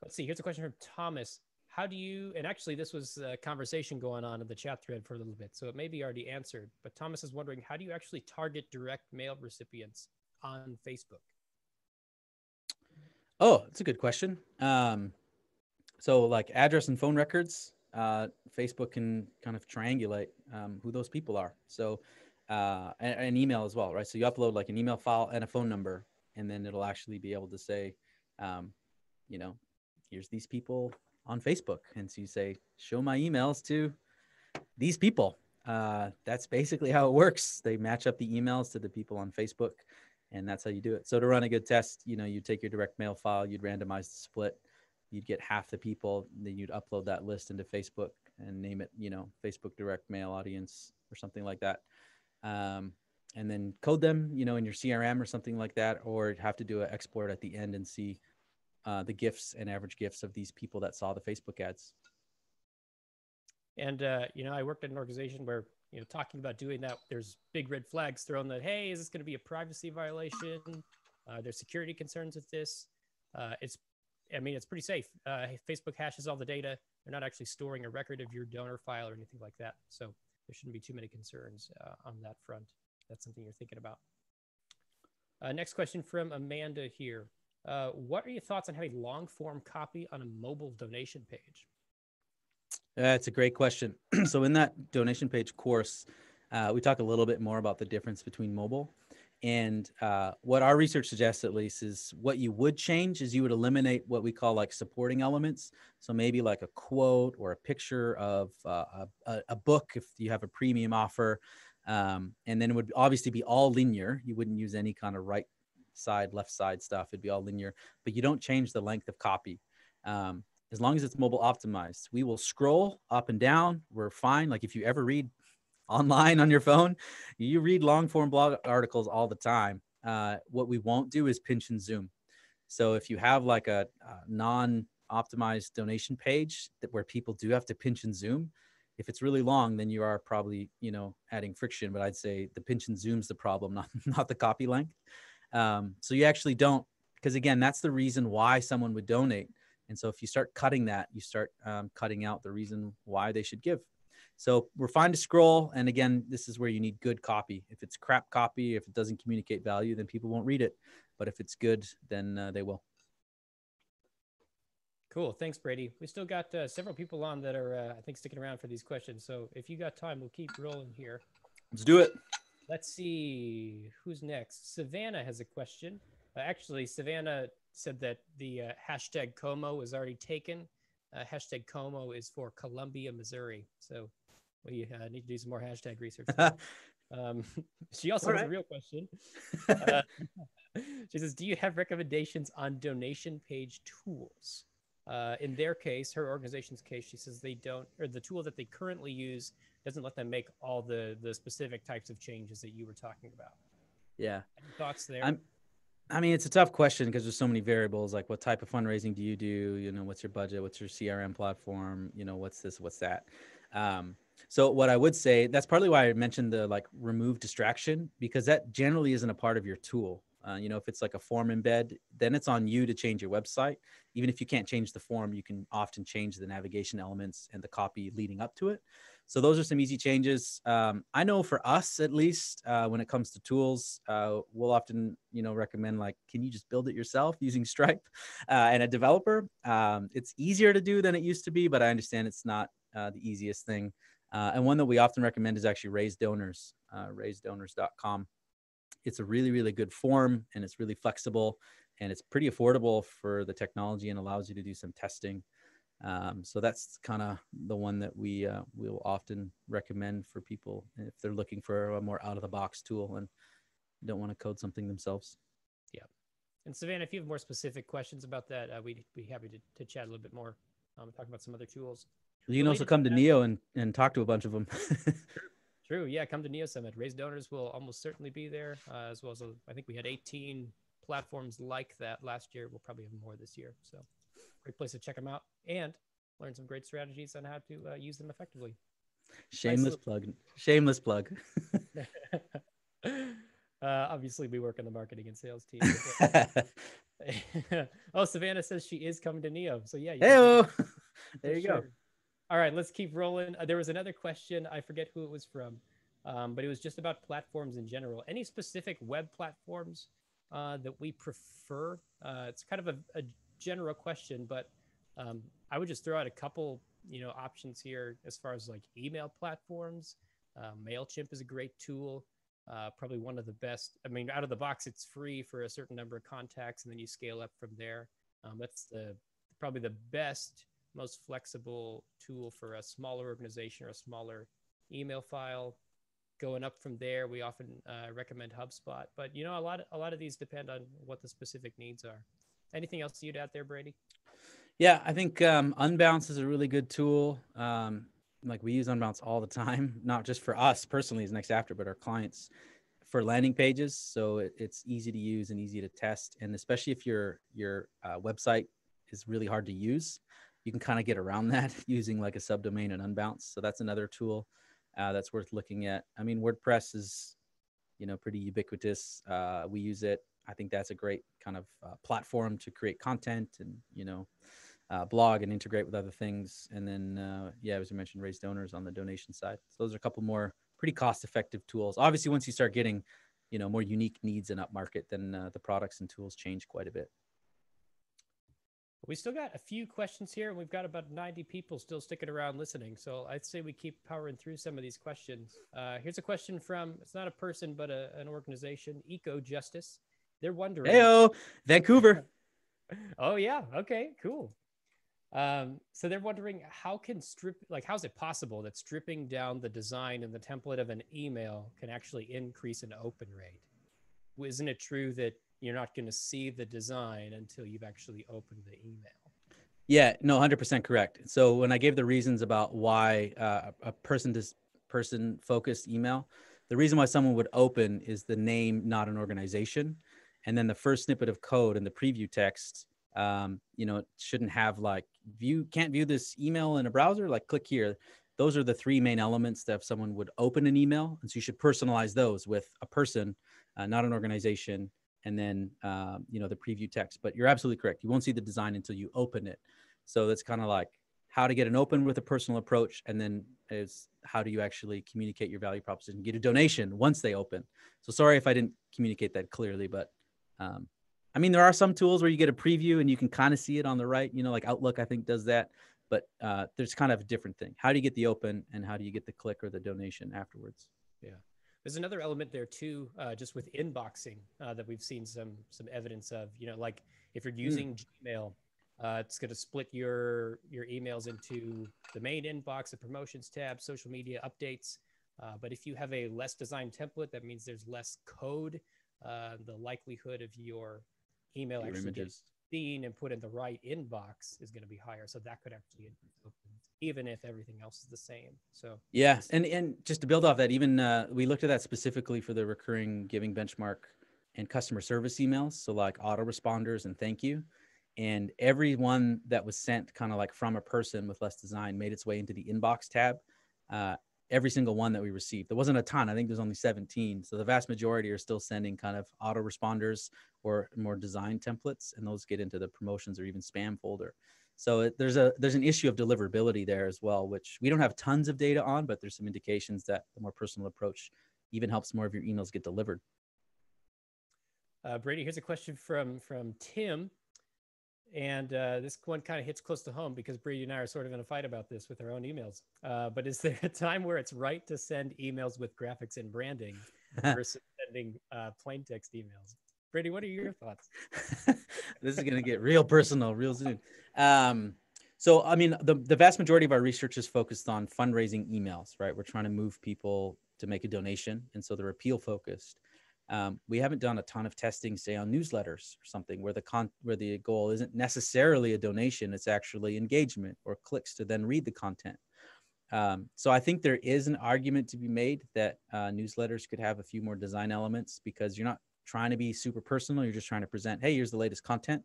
Let's see. Here's a question from Thomas. How do you, and actually this was a conversation going on in the chat thread for a little bit, so it may be already answered, but Thomas is wondering, how do you actually target direct mail recipients on Facebook? Oh, that's a good question. Um, so like address and phone records, uh, Facebook can kind of triangulate um, who those people are. So uh, and, and email as well, right? So you upload like an email file and a phone number, and then it'll actually be able to say, um, you know, here's these people on Facebook. And so you say, show my emails to these people. Uh, that's basically how it works. They match up the emails to the people on Facebook. And that's how you do it. So to run a good test, you know, you take your direct mail file, you'd randomize the split, you'd get half the people, then you'd upload that list into Facebook and name it, you know, Facebook direct mail audience or something like that. Um, and then code them, you know, in your C R M or something like that, or have to do an export at the end and see uh, the gifts and average gifts of these people that saw the Facebook ads. And, uh, you know, I worked at an organization where you know, talking about doing that, there's big red flags thrown that, hey, is this going to be a privacy violation? Uh, there's security concerns with this. Uh, it's, I mean, it's pretty safe. Uh, Facebook hashes all the data. They're not actually storing a record of your donor file or anything like that. So there shouldn't be too many concerns uh, on that front. That's something you're thinking about. Uh, next question from Amanda here. Uh, what are your thoughts on having long form copy on a mobile donation page? That's a great question. So in that donation page course, uh, we talk a little bit more about the difference between mobile. And uh, what our research suggests, at least, is what you would change is you would eliminate what we call like supporting elements. So maybe like a quote or a picture of uh, a, a book if you have a premium offer. Um, and then it would obviously be all linear. You wouldn't use any kind of right side, left side stuff. It'd be all linear, but you don't change the length of copy. Um, as long as it's mobile optimized, we will scroll up and down. We're fine. Like if you ever read online on your phone, you read long form blog articles all the time. Uh, what we won't do is pinch and zoom. So if you have like a, a non-optimized donation page that where people do have to pinch and zoom, if it's really long, then you are probably, you know, adding friction, but I'd say the pinch and zoom's the problem, not, not the copy length. Um, so you actually don't, because again, that's the reason why someone would donate. And so if you start cutting that, you start um, cutting out the reason why they should give. So we're fine to scroll. And again, this is where you need good copy. If it's crap copy, if it doesn't communicate value, then people won't read it. But if it's good, then uh, they will. Cool. Thanks, Brady. We still got uh, several people on that are, uh, I think, sticking around for these questions. So if you got time, we'll keep rolling here. Let's do it. Let's see who's next. Savannah has a question. Uh, actually, Savannah said that the uh, hashtag Como was already taken. Uh, hashtag Como is for Columbia, Missouri. So we uh, need to do some more hashtag research. um, she also All has right. a real question. Uh, she says, do you have recommendations on donation page tools? Uh, in their case, her organization's case, she says they don't, or the tool that they currently use doesn't let them make all the the specific types of changes that you were talking about. Yeah. Any thoughts there? I'm, I mean, it's a tough question because there's so many variables, like what type of fundraising do you do? You know, what's your budget? What's your C R M platform? You know, what's this, what's that? Um, so what I would say, that's partly why I mentioned the like remove distraction, because that generally isn't a part of your tool. Uh, you know, if it's like a form embed, then it's on you to change your website. Even if you can't change the form, you can often change the navigation elements and the copy leading up to it. So those are some easy changes. Um, I know for us, at least, uh, when it comes to tools, uh, we'll often, you know, recommend like, can you just build it yourself using Stripe uh, and a developer? Um, it's easier to do than it used to be, but I understand it's not uh, the easiest thing. Uh, and one that we often recommend is actually Raise Donors, uh, raise donors dot com. It's a really, really good form, and it's really flexible, and it's pretty affordable for the technology and allows you to do some testing. Um, so that's kind of the one that we uh, will often recommend for people if they're looking for a more out-of-the-box tool and don't want to code something themselves. Yeah. And Savannah, if you have more specific questions about that, uh, we'd be happy to, to chat a little bit more, um, talk about some other tools. You can also come to N E O and, and talk to a bunch of them. True. Yeah. Come to N E O Summit. Raise Donors will almost certainly be there, uh, as well as, uh, I think we had eighteen platforms like that last year. We'll probably have more this year. So great place to check them out and learn some great strategies on how to uh, use them effectively. Shameless plug. Shameless plug. uh, obviously, we work on the marketing and sales team. Oh, Savannah says she is coming to N E O. So yeah. You Hey-o. There you sure. go. All right, let's keep rolling. Uh, there was another question. I forget who it was from, um, but it was just about platforms in general. Any specific web platforms uh, that we prefer? Uh, it's kind of a, a general question, but um, I would just throw out a couple, you know, options here as far as like email platforms. Uh, MailChimp is a great tool, uh, probably one of the best. I mean, out of the box, it's free for a certain number of contacts, and then you scale up from there. Um, that's the probably the best, most flexible tool for a smaller organization or a smaller email file. Going up from there, we often uh, recommend HubSpot, but you know, a lot of, a lot of these depend on what the specific needs are. Anything else you'd add there, Brady? Yeah, I think um, Unbounce is a really good tool. Um, like we use Unbounce all the time, not just for us personally as NextAfter, but our clients for landing pages. So it, it's easy to use and easy to test. And especially if your, your uh, website is really hard to use, you can kind of get around that using like a subdomain and Unbounce. So that's another tool. uh, that's worth looking at. I mean, WordPress is, you know, pretty ubiquitous. Uh, we use it. I think that's a great kind of uh, platform to create content and, you know, uh, blog and integrate with other things. And then, uh, yeah, as you mentioned, Raise Donors on the donation side. So those are a couple more pretty cost-effective tools. Obviously, once you start getting, you know, more unique needs and upmarket, then uh, the products and tools change quite a bit. We still got a few questions here, and we've got about ninety people still sticking around listening. So I'd say we keep powering through some of these questions. Uh, here's a question from, it's not a person, but a, an organization, Eco Justice. They're wondering. Heyo, Vancouver. Oh yeah. Okay, cool. Um, so they're wondering how can strip, like, how's it possible that stripping down the design and the template of an email can actually increase an open rate? Isn't it true that you're not going to see the design until you've actually opened the email? Yeah, no, one hundred percent correct. So when I gave the reasons about why uh, a person to person focused email, the reason why someone would open is the name, not an organization. And then the first snippet of code in the preview text, um, you know, it shouldn't have like, view, can't view this email in a browser, like click here. Those are the three main elements that if someone would open an email. And so you should personalize those with a person, uh, not an organization, and then, um, you know, the preview text. But you're absolutely correct. You won't see the design until you open it. So that's kind of like how to get an open with a personal approach. And then is how do you actually communicate your value proposition, get a donation once they open. So sorry if I didn't communicate that clearly, but Um, I mean, there are some tools where you get a preview and you can kind of see it on the right, you know, like Outlook, I think, does that, but uh, there's kind of a different thing. How do you get the open and how do you get the click or the donation afterwards? Yeah. There's another element there too, uh, just with inboxing uh, that we've seen some, some evidence of, you know, like if you're using mm. Gmail, uh, it's going to split your, your emails into the main inbox, the promotions tab, social media updates. Uh, but if you have a less designed template, that means there's less code. Uh, the likelihood of your email your actually being and put in the right inbox is going to be higher. So that could actually open, even if everything else is the same. So yeah, and and just to build off that, even uh, we looked at that specifically for the recurring giving benchmark and customer service emails. So like autoresponders and thank you, and every one that was sent kind of like from a person with less design made its way into the inbox tab. Uh, every single one that we received. There wasn't a ton. I think there's only seventeen. So the vast majority are still sending kind of autoresponders or more design templates, and those get into the promotions or even spam folder. So it, there's a there's an issue of deliverability there as well, which we don't have tons of data on, but there's some indications that the more personal approach even helps more of your emails get delivered. Uh, Brady, here's a question from, from Tim. And uh, this one kind of hits close to home because Brady and I are sort of in a fight about this with our own emails. Uh, but is there a time where it's right to send emails with graphics and branding versus sending uh, plain text emails? Brady, what are your thoughts? This is going to get real personal real soon. Um, so, I mean, the, the vast majority of our research is focused on fundraising emails, right? We're trying to move people to make a donation. And so they're appeal focused. Um, we haven't done a ton of testing, say, on newsletters or something where the con where the goal isn't necessarily a donation. It's actually engagement or clicks to then read the content. Um, so I think there is an argument to be made that uh, newsletters could have a few more design elements because you're not trying to be super personal. You're just trying to present, hey, here's the latest content.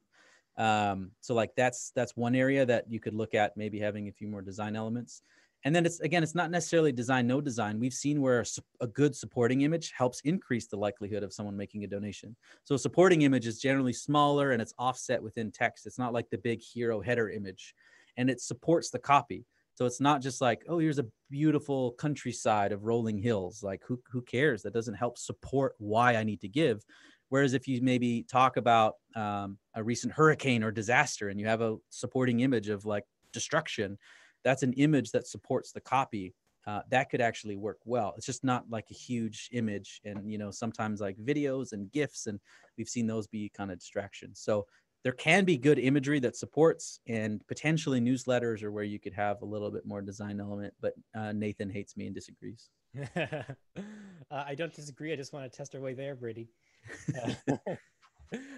Um, so like that's that's one area that you could look at maybe having a few more design elements. And then it's, again, it's not necessarily design, no design. We've seen where a, a good supporting image helps increase the likelihood of someone making a donation. So a supporting image is generally smaller and it's offset within text. It's not like the big hero header image, and it supports the copy. So it's not just like, oh, here's a beautiful countryside of rolling hills. Like who, who cares? That doesn't help support why I need to give. Whereas if you maybe talk about um, a recent hurricane or disaster and you have a supporting image of like destruction, that's an image that supports the copy. Uh, that could actually work well. It's just not like a huge image. And, you know, sometimes like videos and GIFs, and we've seen those be kind of distractions. So there can be good imagery that supports, and potentially newsletters are where you could have a little bit more design element. But uh, Nathan hates me and disagrees. uh, I don't disagree. I just want to test our way there, Brady. Uh,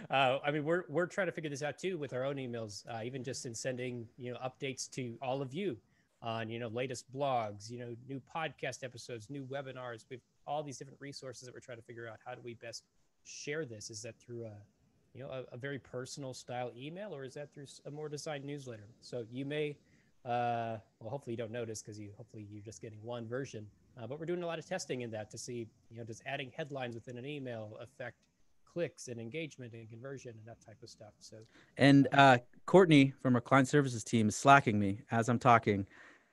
Uh, I mean, we're, we're trying to figure this out too with our own emails, uh, even just in sending, you know, updates to all of you on, you know, latest blogs, you know, new podcast episodes, new webinars. We've all these different resources that we're trying to figure out. How do we best share this? Is that through a, you know, a, a very personal style email, or is that through a more designed newsletter? So you may, uh, well, hopefully you don't notice because you, hopefully you're just getting one version Uh, but we're doing a lot of testing in that to see, you know, does adding headlines within an email affect clicks and engagement and conversion and that type of stuff. So, and uh, Courtney from our client services team is slacking me as I'm talking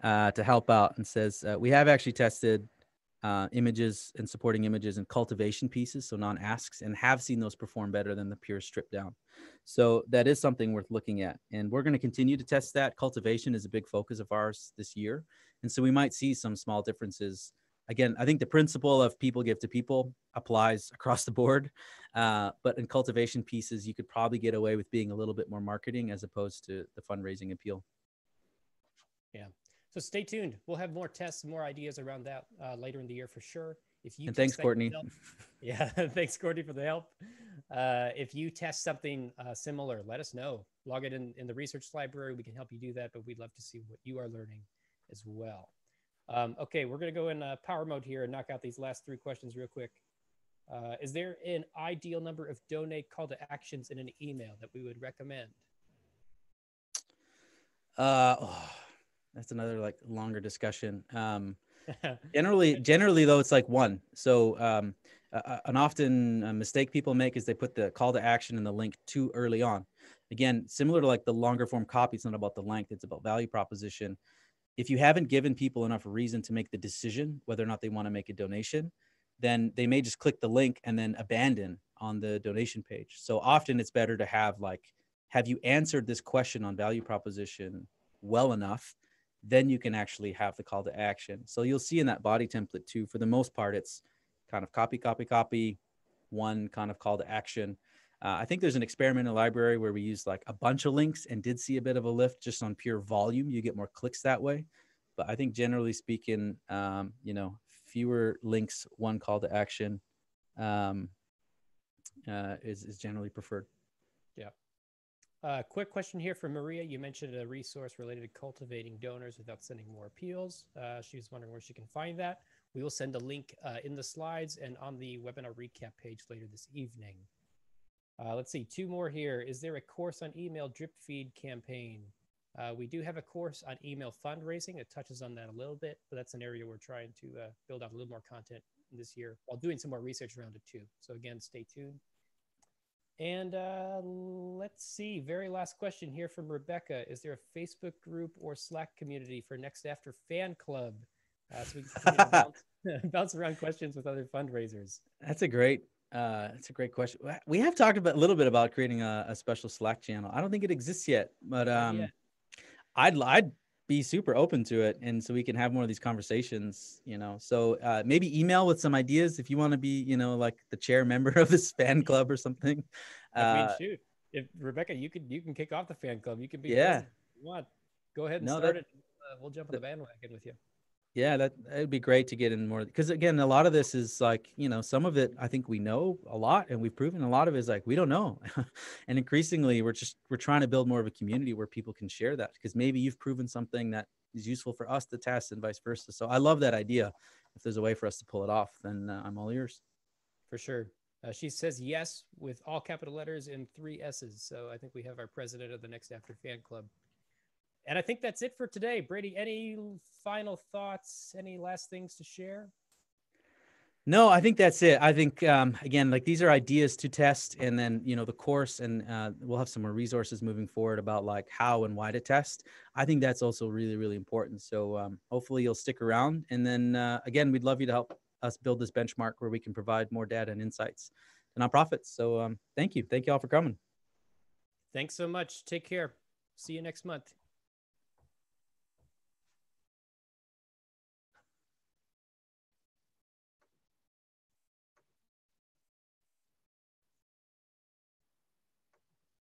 uh, to help out and says, uh, we have actually tested uh, images and supporting images and cultivation pieces, so non-asks, and have seen those perform better than the pure strip down. So that is something worth looking at. And we're going to continue to test that. Cultivation is a big focus of ours this year. And so we might see some small differences. Again, I think the principle of people give to people applies across the board. Uh, but in cultivation pieces, you could probably get away with being a little bit more marketing as opposed to the fundraising appeal. Yeah. So stay tuned. We'll have more tests, more ideas around that uh, later in the year for sure. If you and thanks, Courtney. Help, yeah. Thanks, Courtney, for the help. Uh, if you test something uh, similar, let us know. Log it in, in the research library. We can help you do that, but we'd love to see what you are learning as well. Um, okay, we're going to go in uh, power mode here and knock out these last three questions real quick. Uh, is there an ideal number of donate call to actions in an email that we would recommend? Uh, oh, that's another like longer discussion. Um, generally, generally though, it's like one. So um, uh, an often a mistake people make is they put the call to action and the link too early on. Again, similar to like the longer form copy, it's not about the length, it's about value proposition. If you haven't given people enough reason to make the decision whether or not they want to make a donation, then they may just click the link and then abandon on the donation page. So often it's better to have like, have you answered this question on value proposition well enough? Then you can actually have the call to action. So you'll see in that body template too, for the most part, it's kind of copy, copy, copy, one kind of call to action. Uh, I think there's an experiment in the library where we used like a bunch of links and did see a bit of a lift just on pure volume. You get more clicks that way. But I think generally speaking, um, you know, fewer links, one call to action um, uh, is, is generally preferred. Yeah. Uh, quick question here from Maria. You mentioned a resource related to cultivating donors without sending more appeals. Uh, she was wondering where she can find that. We will send a link uh, in the slides and on the webinar recap page later this evening. Uh, let's see, two more here. Is there a course on email drip feed campaign? Uh, we do have a course on email fundraising that touches on that a little bit, but that's an area we're trying to uh, build out a little more content this year while doing some more research around it too. So again, stay tuned. And uh, let's see, very last question here from Rebecca. Is there a Facebook group or Slack community for Next After Fan Club? Uh, so we can bounce, bounce around questions with other fundraisers. That's a great Uh, that's a great question. We have talked about a little bit about creating a, a special Slack channel. I don't think it exists yet, but um, yeah. I'd I'd be super open to it, and so we can have more of these conversations. You know, so uh, maybe email with some ideas if you want to be, you know, like the chair member of this fan club or something. Uh, I mean, shoot, if Rebecca, you could you can kick off the fan club. You can be yeah. You want go ahead and no, start that, it. Uh, we'll jump on the bandwagon with you. Yeah, that it'd be great to get in more because again, a lot of this is like, you know, some of it I think we know a lot and we've proven a lot of it is like we don't know. And increasingly we're just we're trying to build more of a community where people can share that because maybe you've proven something that is useful for us to test and vice versa. So I love that idea. If there's a way for us to pull it off, then uh, I'm all ears. For sure. Uh, she says yes with all capital letters and three S's. So I think we have our president of the Next After Fan Club. And I think that's it for today. Brady, any final thoughts, any last things to share? No, I think that's it. I think, um, again, like these are ideas to test and then, you know, the course and uh, we'll have some more resources moving forward about like how and why to test. I think that's also really, really important. So um, hopefully you'll stick around. And then uh, again, we'd love you to help us build this benchmark where we can provide more data and insights to nonprofits. So um, thank you. Thank you all for coming. Thanks so much. Take care. See you next month.